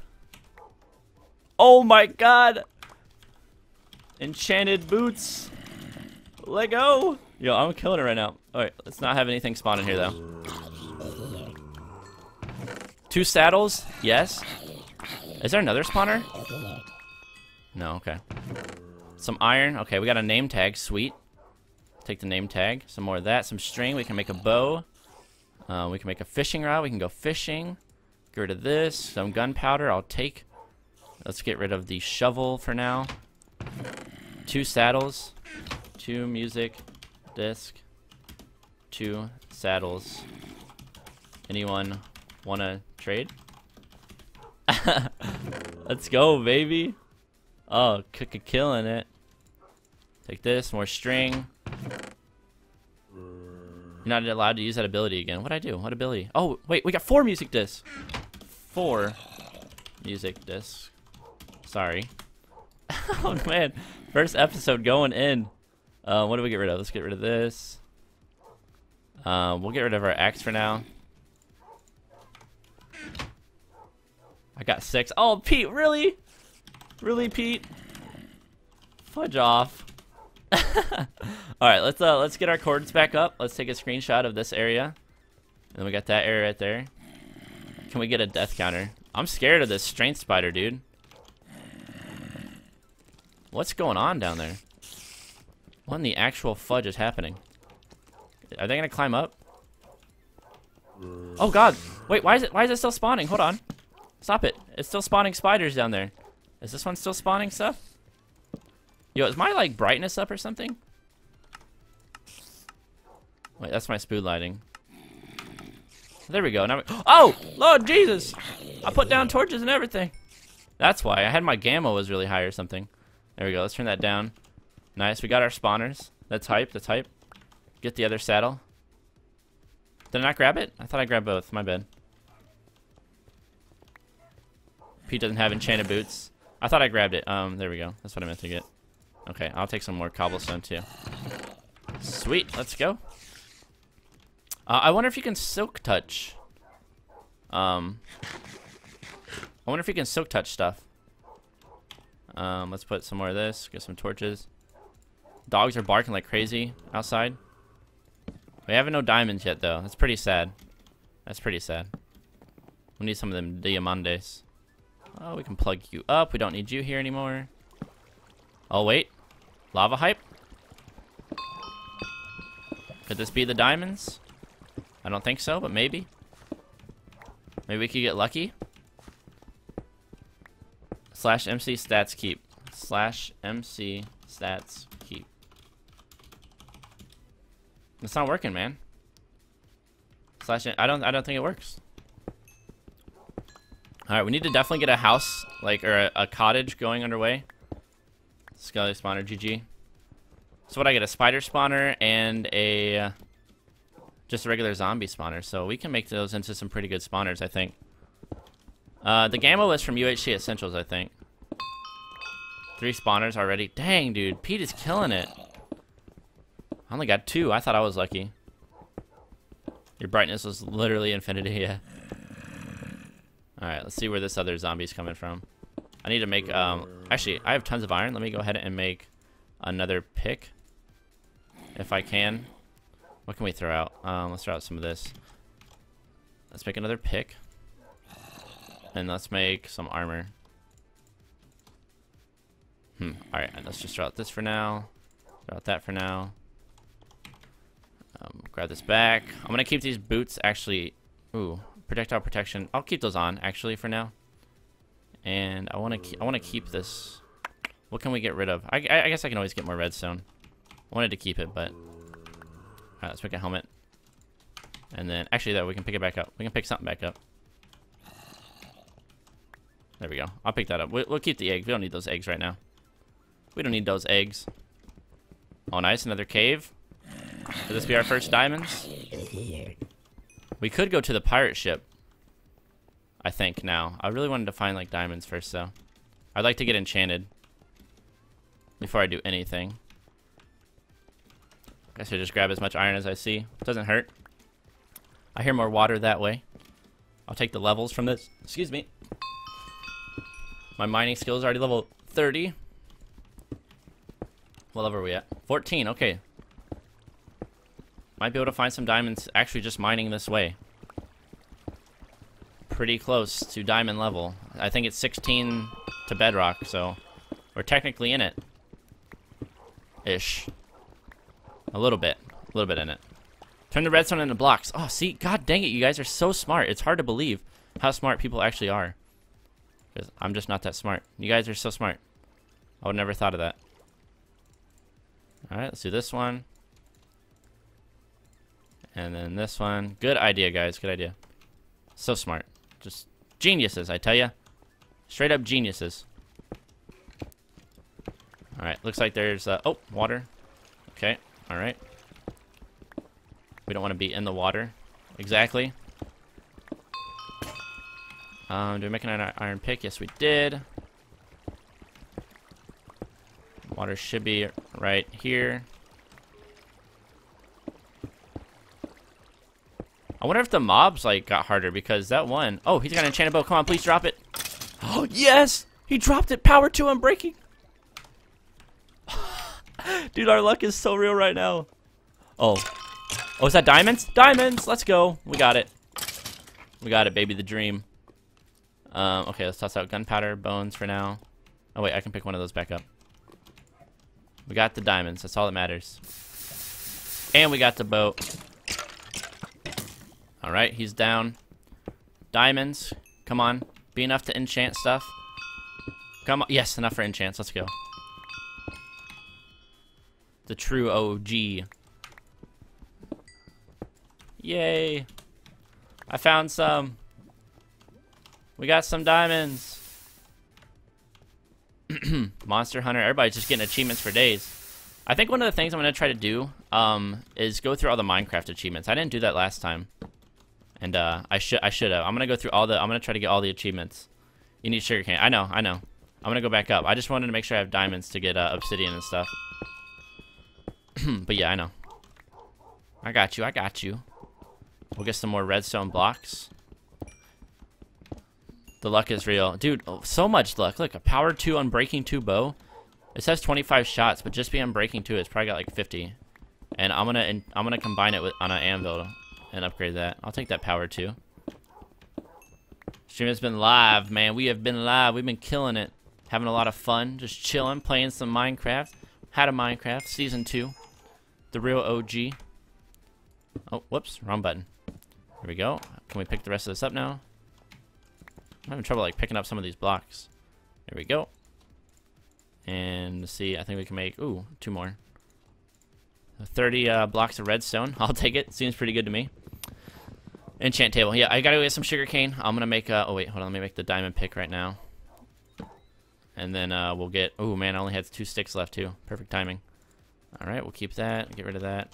Oh, my God. Enchanted boots. Let go. Yo, I'm killing it right now. All right, let's not have anything spawn in here, though. 2 saddles? Yes. Is there another spawner? No, okay. Some iron. Okay, we got a name tag. Sweet. Take the name tag. Some more of that. Some string. We can make a bow. We can make a fishing rod. We can go fishing. Get rid of this. Some gunpowder. I'll take. Let's get rid of the shovel for now. 2 saddles. 2 music disc. 2 saddles. Anyone wanna trade? Let's go, baby. Oh, killing it. Take this, more string. You're not allowed to use that ability again. What'd I do? What ability? Oh, wait, we got 4 music discs. 4 music discs. Sorry. Oh, man. First episode going in. What do we get rid of? Let's get rid of this. We'll get rid of our axe for now. I got 6. Oh, Pete, really? Really, Pete? Fudge off. All right, let's get our cords back up. Let's take a screenshot of this area. And we got that area right there. Can we get a death counter? I'm scared of this strength spider, dude. What's going on down there? What in the actual fudge is happening? Are they gonna climb up? Oh God! Wait, why is it still spawning? Hold on. Stop it. It's still spawning spiders down there. Is this one still spawning stuff? Yo, is my, like, brightness up or something? Wait, that's my spoon lighting. There we go. Now we oh! Lord Jesus! I put down torches and everything. That's why. I had my gamma was really high or something. There we go. Let's turn that down. Nice. We got our spawners. That's hype. That's hype. Get the other saddle. Did I not grab it? I thought I grabbed both. My bad. Pete doesn't have enchanted boots. I thought I grabbed it. There we go. That's what I meant to get. Okay, I'll take some more cobblestone too. Sweet, let's go. I wonder if you can silk touch. I wonder if you can silk touch stuff. Let's put some more of this. Get some torches. Dogs are barking like crazy outside. We haven't no diamonds yet though. That's pretty sad. That's pretty sad. We need some of them diamantes. Oh, we can plug you up. We don't need you here anymore. Oh, wait. Lava hype? Could this be the diamonds? I don't think so, but maybe. Maybe we could get lucky. Slash MC stats keep. Slash MC stats keep. It's not working, man. Slash I don't think it works. All right, we need to definitely get a house, like, or a cottage going underway. Skelly spawner, GG. So what I get, a spider spawner and a, just a regular zombie spawner. So we can make those into some pretty good spawners, I think. The gamma was from UHC Essentials, I think. 3 spawners already. Dang, dude, Pete is killing it. I only got 2, I thought I was lucky. Your brightness was literally infinity, yeah. Alright, let's see where this other zombie's coming from. I need to make, actually, I have tons of iron. Let me go ahead and make another pick, if I can. What can we throw out? Let's throw out some of this. Let's make another pick. And let's make some armor. Alright, let's just throw out this for now. Throw out that for now. Grab this back. I'm gonna keep these boots, actually. Ooh. Projectile protection. I'll keep those on actually for now, and I want to keep this. What can we get rid of? I guess I can always get more redstone. I wanted to keep it, but all right, let's make a helmet, and then actually though we can pick it back up. We can pick something back up. There we go. I'll pick that up. We'll keep the egg. We don't need those eggs right now. We don't need those eggs. Oh, nice, another cave. Could this be our first diamonds? We could go to the pirate ship, I think, now. I really wanted to find, like, diamonds first, though. I'd like to get enchanted before I do anything. I should just grab as much iron as I see. It doesn't hurt. I hear more water that way. I'll take the levels from this. Excuse me. My mining skill is already level 30. What level are we at? 14, okay. Might be able to find some diamonds actually just mining this way. Pretty close to diamond level. I think it's 16 to bedrock, so we're technically in it. Ish. A little bit in it. Turn the redstone into blocks. Oh, see, god dang it, you guys are so smart. It's hard to believe how smart people actually are. Because I'm just not that smart. You guys are so smart. I would never thought of that. All right, let's do this one. And then this one. Good idea, guys. Good idea. So smart. Just geniuses, I tell ya. Straight up geniuses. All right, looks like there's, oh, water. Okay, all right. We don't want to be in the water. Exactly. Do we make an iron pick? Yes, we did. Water should be right here. I wonder if the mobs, like, got harder because that one... Oh, he's got an enchanted bow. Come on, please drop it. Oh, yes! He dropped it. Power 2 unbreaking. Dude, our luck is so real right now. Oh. Oh, is that diamonds? Diamonds! Let's go. We got it. We got it, baby. The dream. Okay, let's toss out gunpowder, bones for now. Oh, wait. I can pick one of those back up. We got the diamonds. That's all that matters. And we got the boat. All right, he's down. Diamonds. Come on. Be enough to enchant stuff. Come on. Yes, enough for enchants. Let's go. The true OG. Yay. I found some. We got some diamonds. Monster Hunter. Everybody's just getting achievements for days. I think one of the things I'm going to try to do is go through all the Minecraft achievements. I didn't do that last time. And I should have. I'm going to go through all the... I'm going to try to get all the achievements. You need sugar cane. I know, I know. I'm going to go back up. I just wanted to make sure I have diamonds to get obsidian and stuff. But yeah, I know. I got you, I got you. We'll get some more redstone blocks. The luck is real. Dude, oh, so much luck. Look, a power 2 unbreaking 2 bow. It says 25 shots, but just be unbreaking 2, it's probably got like 50. And I'm gonna combine it with on an anvil and upgrade that. I'll take that power 2. Stream has been live, man. We have been live. We've been killing it. Having a lot of fun. Just chilling, playing some Minecraft. How to Minecraft, Season 2. The real OG. Oh, whoops, wrong button. Here we go. Can we pick the rest of this up now? I'm having trouble, like, picking up some of these blocks. There we go. And let's see, I think we can make, ooh, 2 more. 30 blocks of redstone. I'll take it. Seems pretty good to me. Enchant table. Yeah, I gotta get some sugar cane. I'm gonna make, oh, wait, hold on. Let me make the diamond pick right now. And then we'll get, oh, man, I only had 2 sticks left, too. Perfect timing. All right, we'll keep that. Get rid of that.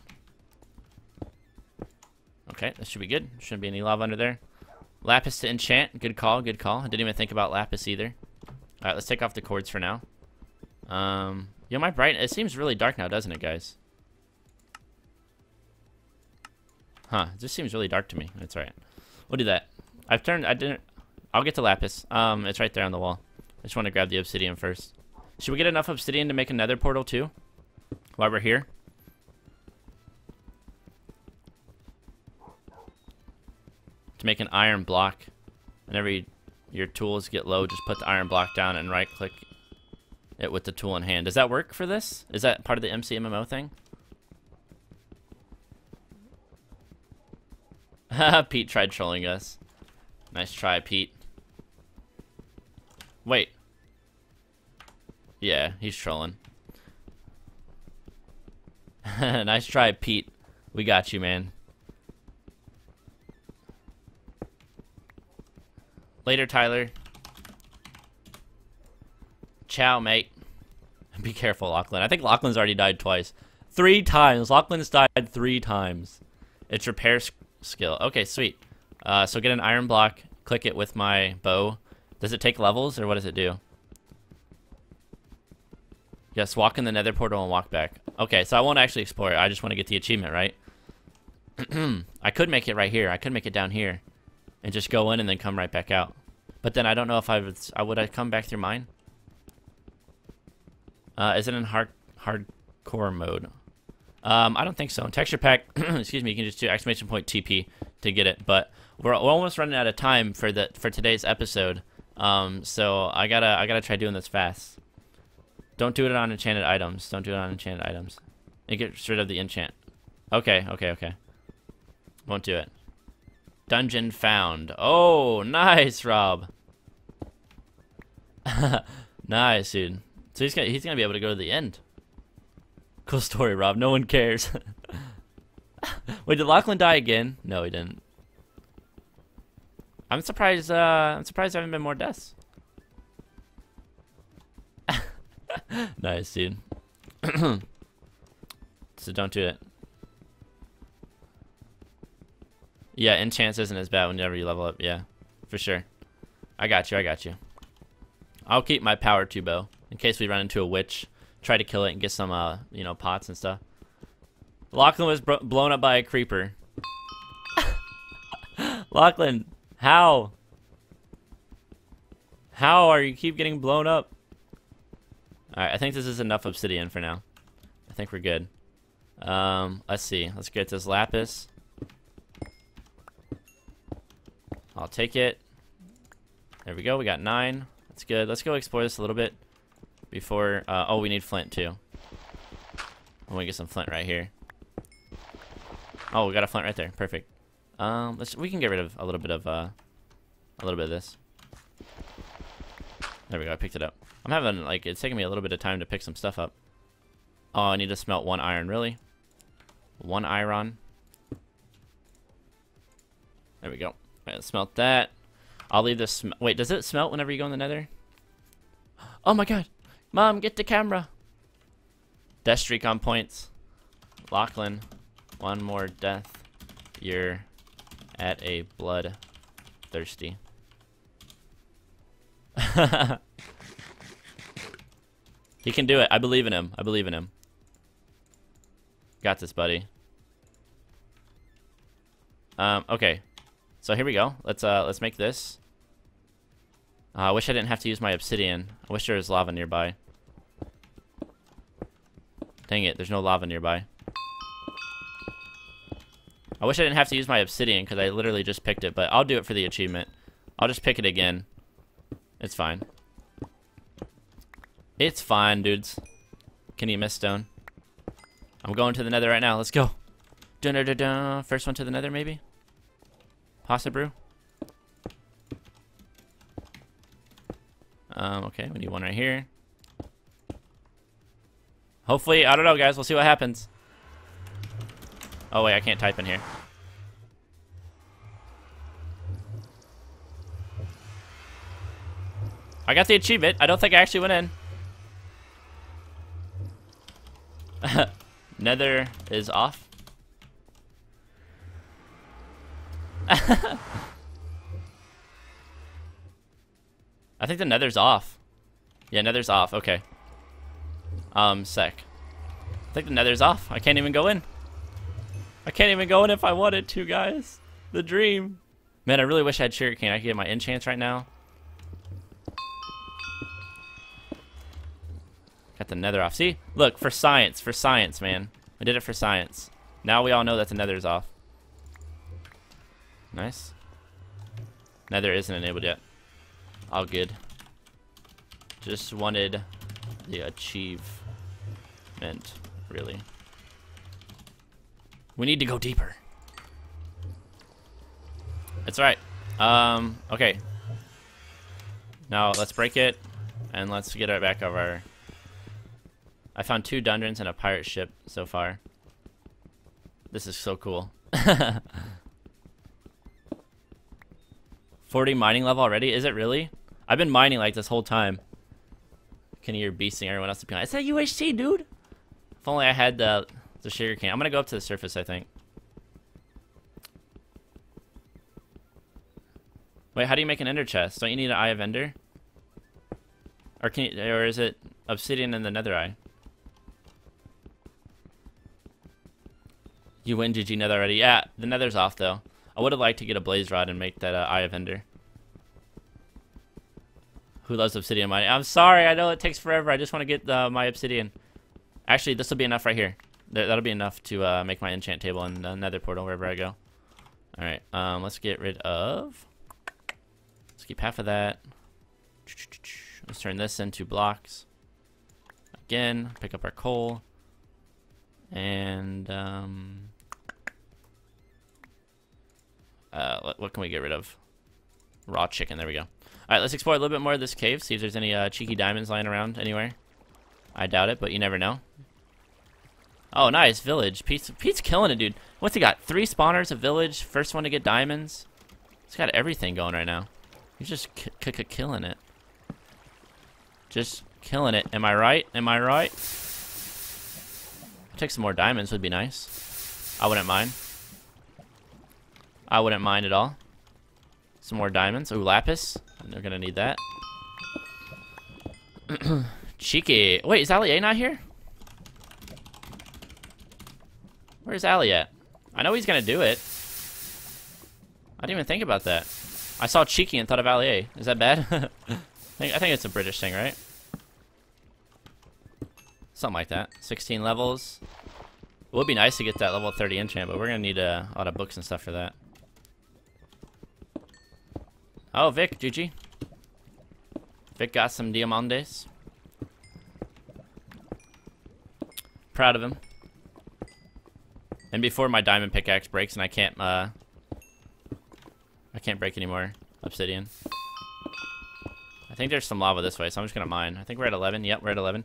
Okay, this should be good. Shouldn't be any lava under there. Lapis to enchant. Good call, good call. I didn't even think about lapis either. All right, let's take off the cords for now. Yeah, my brightness, it seems really dark now, doesn't it, guys? Huh, it just seems really dark to me. That's all right. We'll do that. I'll get to lapis. It's right there on the wall. I just want to grab the obsidian first. Should we get enough obsidian to make another portal, too? While we're here? Make an iron block. Whenever your tools get low, just put the iron block down and right click it with the tool in hand. Does that work for this? Is that part of the MCMMO thing? Pete tried trolling us. Nice try, Pete. Wait. Yeah, he's trolling. Nice try, Pete. We got you, man. Later, Tyler. Ciao, mate. Be careful, Lachlan. I think Lachlan's already died twice. 3 times. Lachlan's died 3 times. It's repair skill. Okay, sweet. So get an iron block, click it with my bow. Does it take levels, or what does it do? Yes, walk in the nether portal and walk back. Okay, so I won't actually explore it. I just want to get the achievement, right? I could make it right here. I could make it down here and just go in and then come right back out. But then I don't know if I would... Would I come back through mine? Is it in hardcore mode? I don't think so. In texture pack, excuse me, you can just do !TP to get it. But we're almost running out of time for the today's episode. So I gotta try doing this fast. Don't do it on enchanted items. Don't do it on enchanted items. It gets rid of the enchant. Okay, okay, okay. Won't do it. Dungeon found. Oh, nice, Rob. Nice, dude. So he's gonna be able to go to the end. Cool story, Rob. No one cares. Wait, did Lachlan die again? No, he didn't. I'm surprised. I'm surprised there haven't been more deaths. Nice, dude. So don't do it. Yeah, enchant isn't as bad whenever you level up. Yeah, for sure. I got you. I got you. I'll keep my power 2 bow in case we run into a witch. Try to kill it and get some, you know, pots and stuff. Lachlan was blown up by a creeper. Lachlan, how? How are you keep getting blown up? All right, I think this is enough obsidian for now. I think we're good. Let's see. Let's get this lapis. I'll take it. There we go. We got 9. That's good. Let's go explore this a little bit before... oh, we need flint, too. I'm gonna get some flint right here. Oh, we got a flint right there. Perfect. We can get rid of a little bit of this. There we go. I picked it up. I'm having, like, it's taking me a little bit of time to pick some stuff up. Oh, I need to smelt 1 iron. Really? 1 iron. There we go. All right, let's smelt that. I'll leave this... Wait, does it smelt whenever you go in the nether? Oh, my God. Mom, get the camera. Death streak on points. Lachlan, 1 more death. You're at a bloodthirsty. He can do it. I believe in him. I believe in him. Got this, buddy. Okay. So here we go. Let's make this. I wish I didn't have to use my obsidian. I wish there was lava nearby. Dang it, there's no lava nearby. I wish I didn't have to use my obsidian because I literally just picked it, but I'll do it for the achievement. I'll just pick it again. It's fine. It's fine, dudes. Can you miss stone? I'm going to the nether right now. Let's go. Dun, dun, dun, dun. First one to the nether, maybe? Pasta brew? Okay, we need 1 right here. Hopefully, I don't know, guys. We'll see what happens. Oh, wait, I can't type in here. I got the achievement. I don't think I actually went in. Nether is off. I think the nether's off. Yeah, nether's off. Okay. Sec. I think the nether's off. I can't even go in. I can't even go in if I wanted to, guys. The dream. Man, I really wish I had sugarcane. I could get my enchants right now. Got the nether off. See? Look, for science, man. I did it for science. Now we all know that the nether's off. Nice. Nether isn't enabled yet. All good. Just wanted the achievement, really. We need to go deeper. That's right. Okay. Now let's break it and let's get it back over. I found 2 dungeons and a pirate ship so far. This is so cool. 40 mining level already? Is it really? I've been mining like this whole time. Can hear beasting everyone else. It's that UHC, dude. If only I had the sugar cane. I'm gonna go up to the surface, I think. Wait, how do you make an ender chest? Don't you need an eye of ender? Or can you, or is it obsidian and the nether eye? You win GG nether already. Yeah, the nether's off though. I would have liked to get a blaze rod and make that eye of ender. Who loves obsidian mining? I'm sorry, I know it takes forever. I just want to get my obsidian. Actually, this will be enough right here. That'll be enough to make my enchant table and nether portal wherever I go. All right, let's get rid of... Let's keep half of that. Let's turn this into blocks. Again, pick up our coal. And what can we get rid of? Raw chicken, there we go. All right, let's explore a little bit more of this cave, see if there's any cheeky diamonds lying around anywhere. I doubt it, but you never know. Oh, nice, village. Pete's killing it, dude. What's he got? 3 spawners, a village, first one to get diamonds. He's got everything going right now. He's just killing it. Just killing it. Am I right? Am I right? Take some more diamonds would be nice. I wouldn't mind. I wouldn't mind at all. Some more diamonds. Ooh, lapis. They're gonna need that. Cheeky. Wait, is Ali-A not here? Where's Ali at? I know he's gonna do it. I didn't even think about that. I saw Cheeky and thought of Ali-A. Is that bad? I think it's a British thing, right? Something like that. 16 levels. It would be nice to get that level 30 enchant, but we're gonna need a lot of books and stuff for that. Oh, Vic, GG. Vic got some diamantes. Proud of him. And before my diamond pickaxe breaks and I can't break any more obsidian. I think there's some lava this way, so I'm just gonna mine. I think we're at 11. Yep, we're at 11.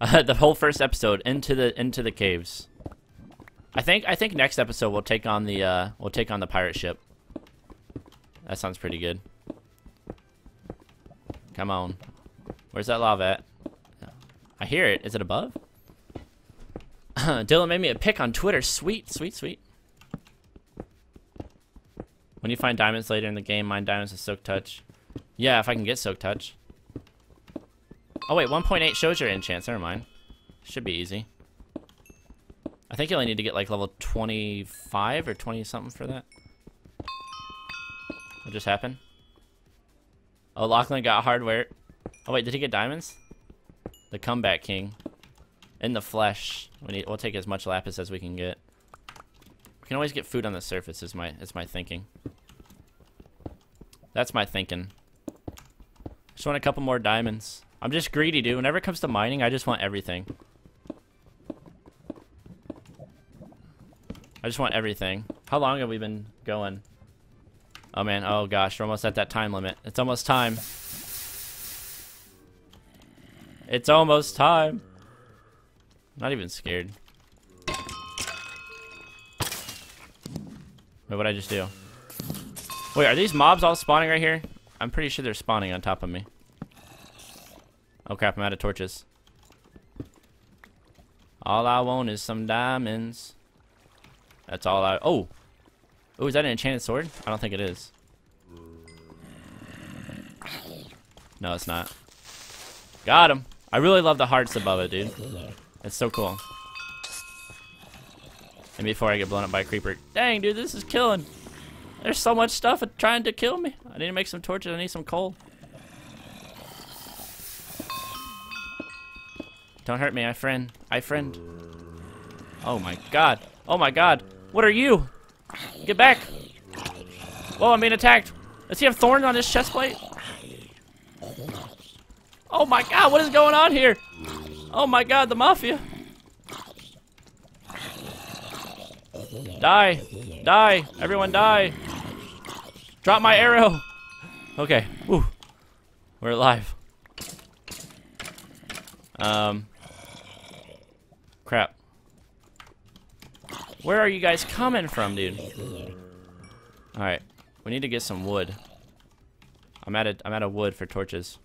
The whole first episode into the caves. I think next episode we'll take on the pirate ship. That sounds pretty good. Come on. Where's that lava at? I hear it. Is it above? Dylan made me a pick on Twitter. Sweet, sweet, sweet. When you find diamonds later in the game, mine diamonds with Soak Touch. Yeah, if I can get Soak Touch. Oh, wait. 1.8 shows your enchants. Never mind. Should be easy. I think you only need to get, like, level 25 or 20-something for that. What just happened? Oh, Lachlan got hardware. Oh, wait. Did he get diamonds? The comeback king. In the flesh. We'll take as much lapis as we can get. We can always get food on the surface is my thinking. That's my thinking. Just want a couple more diamonds. I'm just greedy, dude. Whenever it comes to mining, I just want everything. I just want everything. How long have we been going? Oh, man. Oh, gosh. We're almost at that time limit. It's almost time. It's almost time. I'm not even scared. Wait, what'd I just do? Wait, are these mobs all spawning right here? I'm pretty sure they're spawning on top of me. Oh, crap. I'm out of torches. All I want is some diamonds. That's all I... Oh! Oh, is that an enchanted sword? I don't think it is. No, it's not. Got him. I really love the hearts above it, dude. It's so cool. And before I get blown up by a creeper... Dang, dude, this is killing. There's so much stuff trying to kill me. I need to make some torches. I need some coal. Don't hurt me, I friend. I friend. Oh, my God. Oh, my God. What are you? Get back! Whoa, I'm being attacked. Does he have thorns on his chest plate? Oh my God, what is going on here? Oh my God, the mafia. Die. Die. Everyone die. Drop my arrow. Okay. Woo. We're alive. Crap. Where are you guys coming from, dude? Alright. We need to get some wood. I'm out of wood for torches.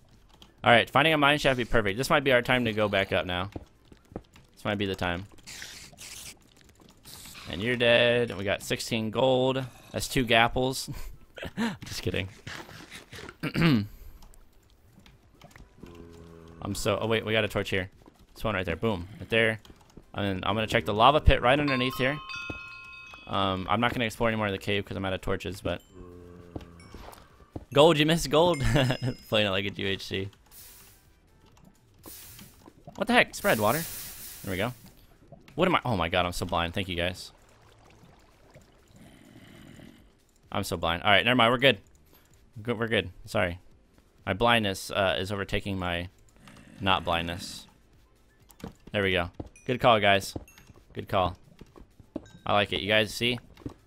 Alright, finding a mine shaft would be perfect. This might be our time to go back up now. This might be the time. And you're dead. And we got 16 gold. That's 2 gapples. I'm just kidding. I'm so... Oh, wait. We got a torch here. This one right there. Boom. Right there. And I'm going to check the lava pit right underneath here. I'm not going to explore any more of the cave because I'm out of torches, but... Gold! You missed gold! Playing it like a UHC. What the heck? Spread water. There we go. What am I... Oh my god, I'm so blind. Thank you, guys. I'm so blind. Alright, never mind. We're good. We're good. Sorry. My blindness is overtaking my not blindness. There we go. Good call, guys. Good call. I like it. You guys see?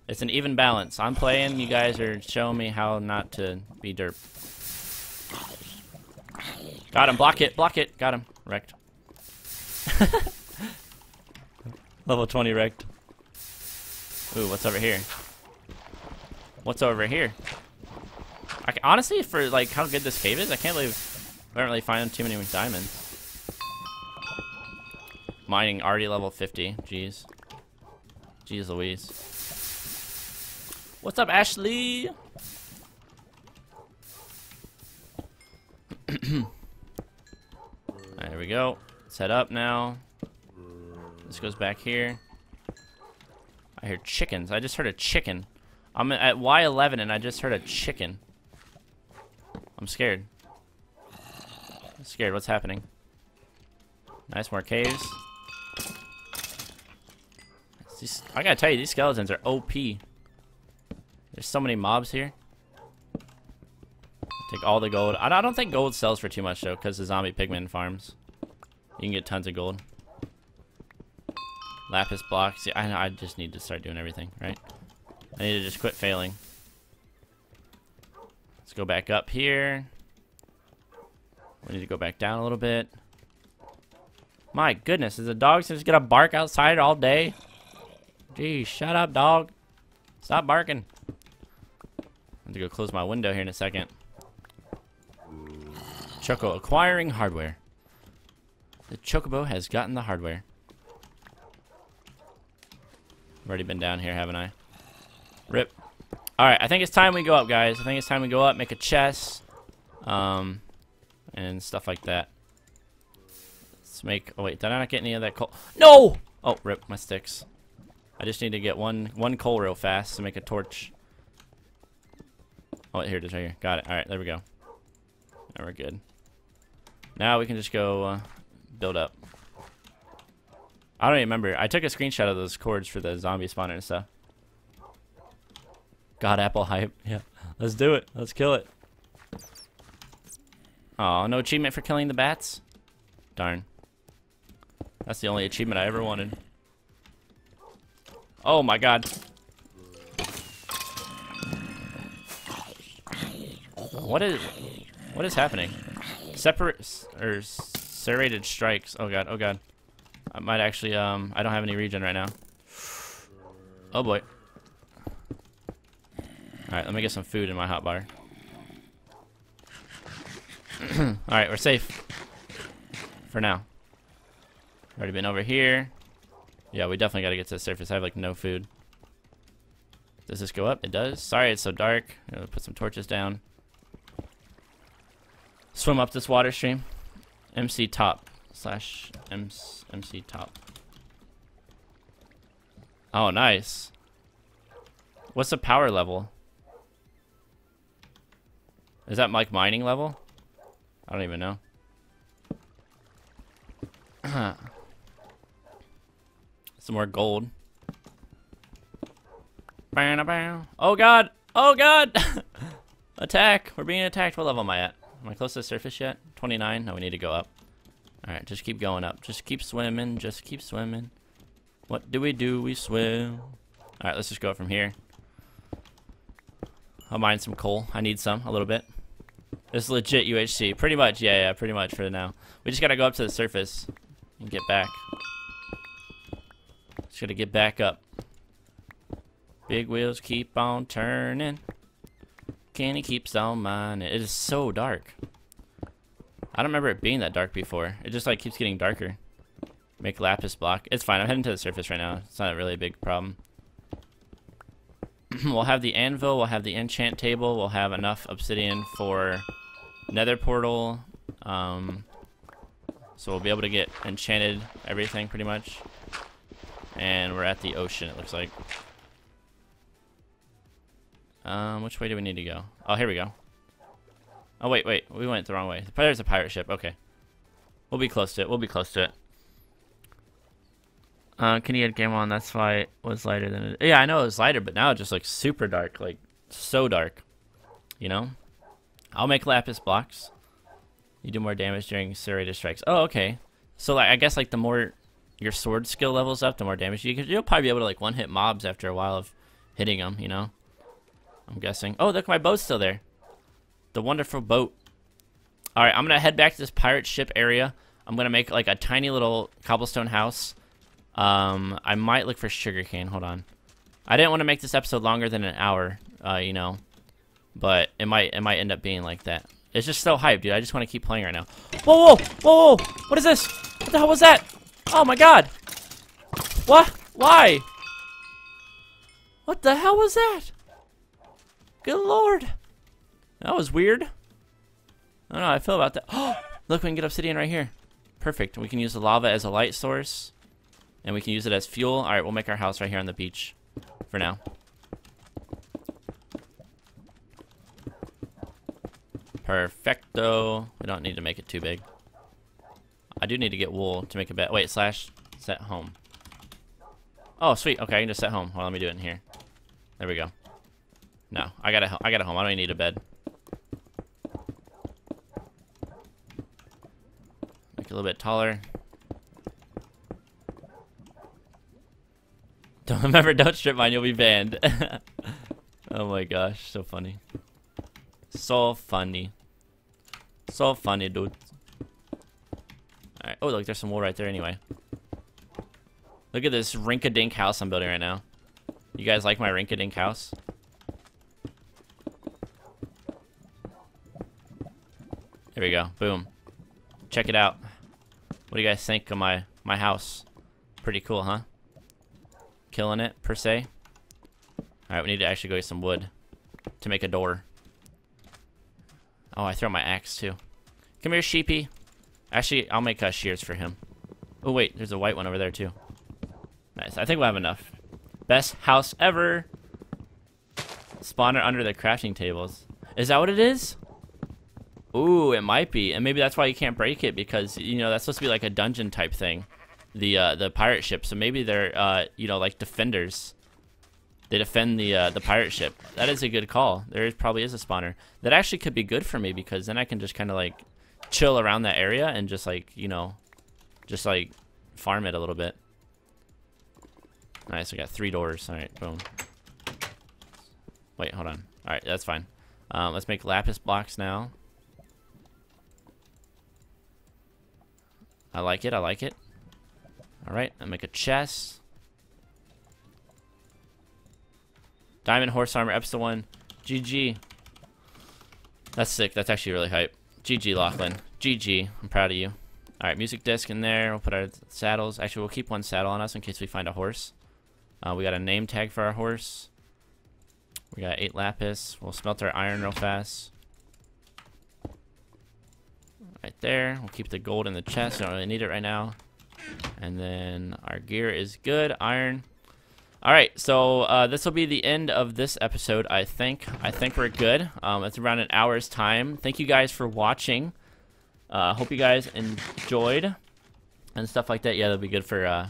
It's an even balance. I'm playing. You guys are showing me how not to be derp. Got him. Block it. Block it. Got him. Wrecked. Level 20 wrecked. Ooh, what's over here? What's over here? I can, honestly, for like how good this cave is, I can't believe I don't really find too many diamonds. Mining already level 50. Jeez. Jeez Louise. What's up, Ashley? Alright, here we go. Let's head up now. This goes back here. I hear chickens. I just heard a chicken. I'm at Y11 and I just heard a chicken. I'm scared. I'm scared. What's happening? Nice, more caves. These, I gotta tell you, these skeletons are OP. There's so many mobs here. Take all the gold. I don't think gold sells for too much, though, because the zombie pigmen farms. You can get tons of gold. Lapis blocks. Yeah, I know, I just need to start doing everything, right? I need to just quit failing. Let's go back up here. We need to go back down a little bit. My goodness, is the dog just gonna bark outside all day? Geez, shut up, dog. Stop barking. I'm gonna go close my window here in a second. Choco acquiring hardware. The Chocobo has gotten the hardware. I've already been down here, haven't I? Rip. Alright, I think it's time we go up, guys. I think it's time we go up, make a chest. And stuff like that. Let's make... Oh, wait, did I not get any of that coal? No! Oh, rip, my sticks. I just need to get one coal real fast to make a torch. Oh, here it is right here. Got it. Alright, there we go. Now we're good. Now we can just go build up. I don't even remember. I took a screenshot of those cords for the zombie spawner and stuff. God, apple hype. Yeah. Let's do it. Let's kill it. Oh, no achievement for killing the bats? Darn. That's the only achievement I ever wanted. Oh my god. What is happening? Separate or serrated strikes. Oh god, oh god. I might actually I don't have any regen right now. Oh boy. Alright, let me get some food in my hotbar. Alright, we're safe. For now. Already been over here. Yeah, we definitely got to get to the surface. I have, like, no food. Does this go up? It does. Sorry, it's so dark. I'm gonna put some torches down. Swim up this water stream. MC top. Slash MC top. Oh, nice. What's the power level? Is that, like, mining level? I don't even know. Some more gold. Oh god! Oh god! Attack! We're being attacked. What level am I at? Am I close to the surface yet? 29? No, we need to go up. Alright, just keep going up. Just keep swimming. Just keep swimming. What do? We swim. Alright, let's just go up from here. I'll mine some coal. I need some, a little bit. It's legit UHC. Pretty much, yeah, pretty much for now. We just gotta go up to the surface and get back. Just gotta get back up. Big wheels keep on turning. Candy keeps on mining. It is so dark. I don't remember it being that dark before. It just like keeps getting darker. Make lapis block. It's fine. I'm heading to the surface right now. It's not really a big problem. We'll have the anvil, we'll have the enchant table, we'll have enough obsidian for nether portal, so we'll be able to get enchanted everything pretty much. And we're at the ocean, it looks like. Which way do we need to go? Oh, here we go. Oh, wait, wait, we went the wrong way. There's a pirate ship, okay. We'll be close to it, we'll be close to it. Can you get game on? That's why it was lighter than it... Yeah, I know it was lighter, but now it just looks super dark. Like, so dark. You know? I'll make lapis blocks. You do more damage during serrated strikes. Oh, okay. So, like, I guess, like, the more your sword skill levels up, the more damage you can... You'll probably be able to, like, one-hit mobs after a while of hitting them, you know? I'm guessing. Oh, look, my boat's still there. The wonderful boat. Alright, I'm gonna head back to this pirate ship area. I'm gonna make, like, a tiny little cobblestone house. I might look for sugarcane. Hold on. I didn't want to make this episode longer than an hour, you know, but it might end up being like that. It's just so hyped, dude. I just want to keep playing right now. Whoa, whoa, whoa, whoa. What is this? What the hell was that? Oh my God. What? Why? What the hell was that? Good Lord. That was weird. I don't know how I feel about that. Oh, look, we can get obsidian right here. Perfect. We can use the lava as a light source. And we can use it as fuel. Alright, we'll make our house right here on the beach for now. Perfecto. We don't need to make it too big. I do need to get wool to make a bed. Wait, slash set home. Oh, sweet. Okay, I can just set home. Hold on, let me do it in here. There we go. No, I got a home. I don't even need a bed. Make it a little bit taller. Don't remember, don't strip mine, you'll be banned. Oh my gosh, so funny. So funny. So funny, dude. Alright, oh look, there's some wool right there anyway. Look at this rink-a-dink house I'm building right now. You guys like my rink-a-dink house? There we go, boom. Check it out. What do you guys think of my house? Pretty cool, huh? Killing it, per se. Alright, we need to actually go get some wood to make a door. Oh, I throw my axe, too. Come here, sheepy. Actually, I'll make shears for him. Oh, wait, there's a white one over there, too. Nice, I think we'll have enough. Best house ever. Spawner under the crafting tables. Is that what it is? Ooh, it might be. And maybe that's why you can't break it, because, you know, that's supposed to be like a dungeon type thing. The pirate ship, so maybe they're you know, like defenders. They defend the pirate ship. That is a good call. There probably is a spawner that actually could be good for me, because then I can just kind of like chill around that area and just like, you know, just like farm it a little bit. Nice, we got 3 doors. All right, boom. Wait, hold on. All right, that's fine. Let's make lapis blocks now. I like it. I like it. Alright, I'll make a chest. Diamond horse armor, episode 1. GG. That's sick. That's actually really hype. GG, Lachlan. GG. I'm proud of you. Alright, music disc in there. We'll put our saddles. Actually, we'll keep one saddle on us in case we find a horse. We got a name tag for our horse. We got 8 lapis. We'll smelt our iron real fast. Right there. We'll keep the gold in the chest. I don't really need it right now. And then our gear is good. Iron. Alright, so this will be the end of this episode, I think. I think we're good. It's around an hour's time. Thank you guys for watching. Hope you guys enjoyed. And stuff like that. Yeah, that'll be good for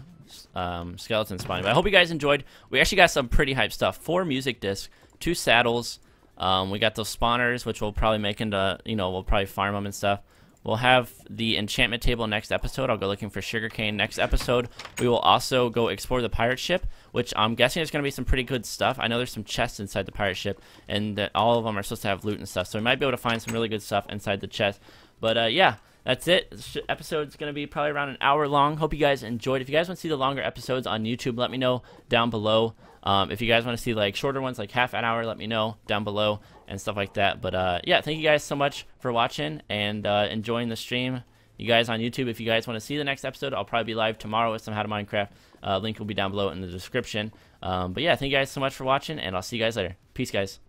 skeleton spawning. But I hope you guys enjoyed. We actually got some pretty hype stuff. 4 music discs, 2 saddles. We got those spawners, which we'll probably make into, you know, we'll probably farm them and stuff. We'll have the enchantment table next episode. I'll go looking for sugarcane next episode. We will also go explore the pirate ship, which I'm guessing is going to be some pretty good stuff. I know there's some chests inside the pirate ship, and that all of them are supposed to have loot and stuff. So we might be able to find some really good stuff inside the chest. But yeah, that's it. This episode's going to be probably around an hour long. Hope you guys enjoyed. If you guys want to see the longer episodes on YouTube, let me know down below. If you guys want to see like shorter ones, like half an hour, let me know down below and stuff like that. But yeah, thank you guys so much for watching and enjoying the stream. you guys on YouTube. If you guys want to see the next episode, I'll probably be live tomorrow with some How to Minecraft. Link will be down below in the description. But yeah, thank you guys so much for watching, and I'll see you guys later. Peace, guys.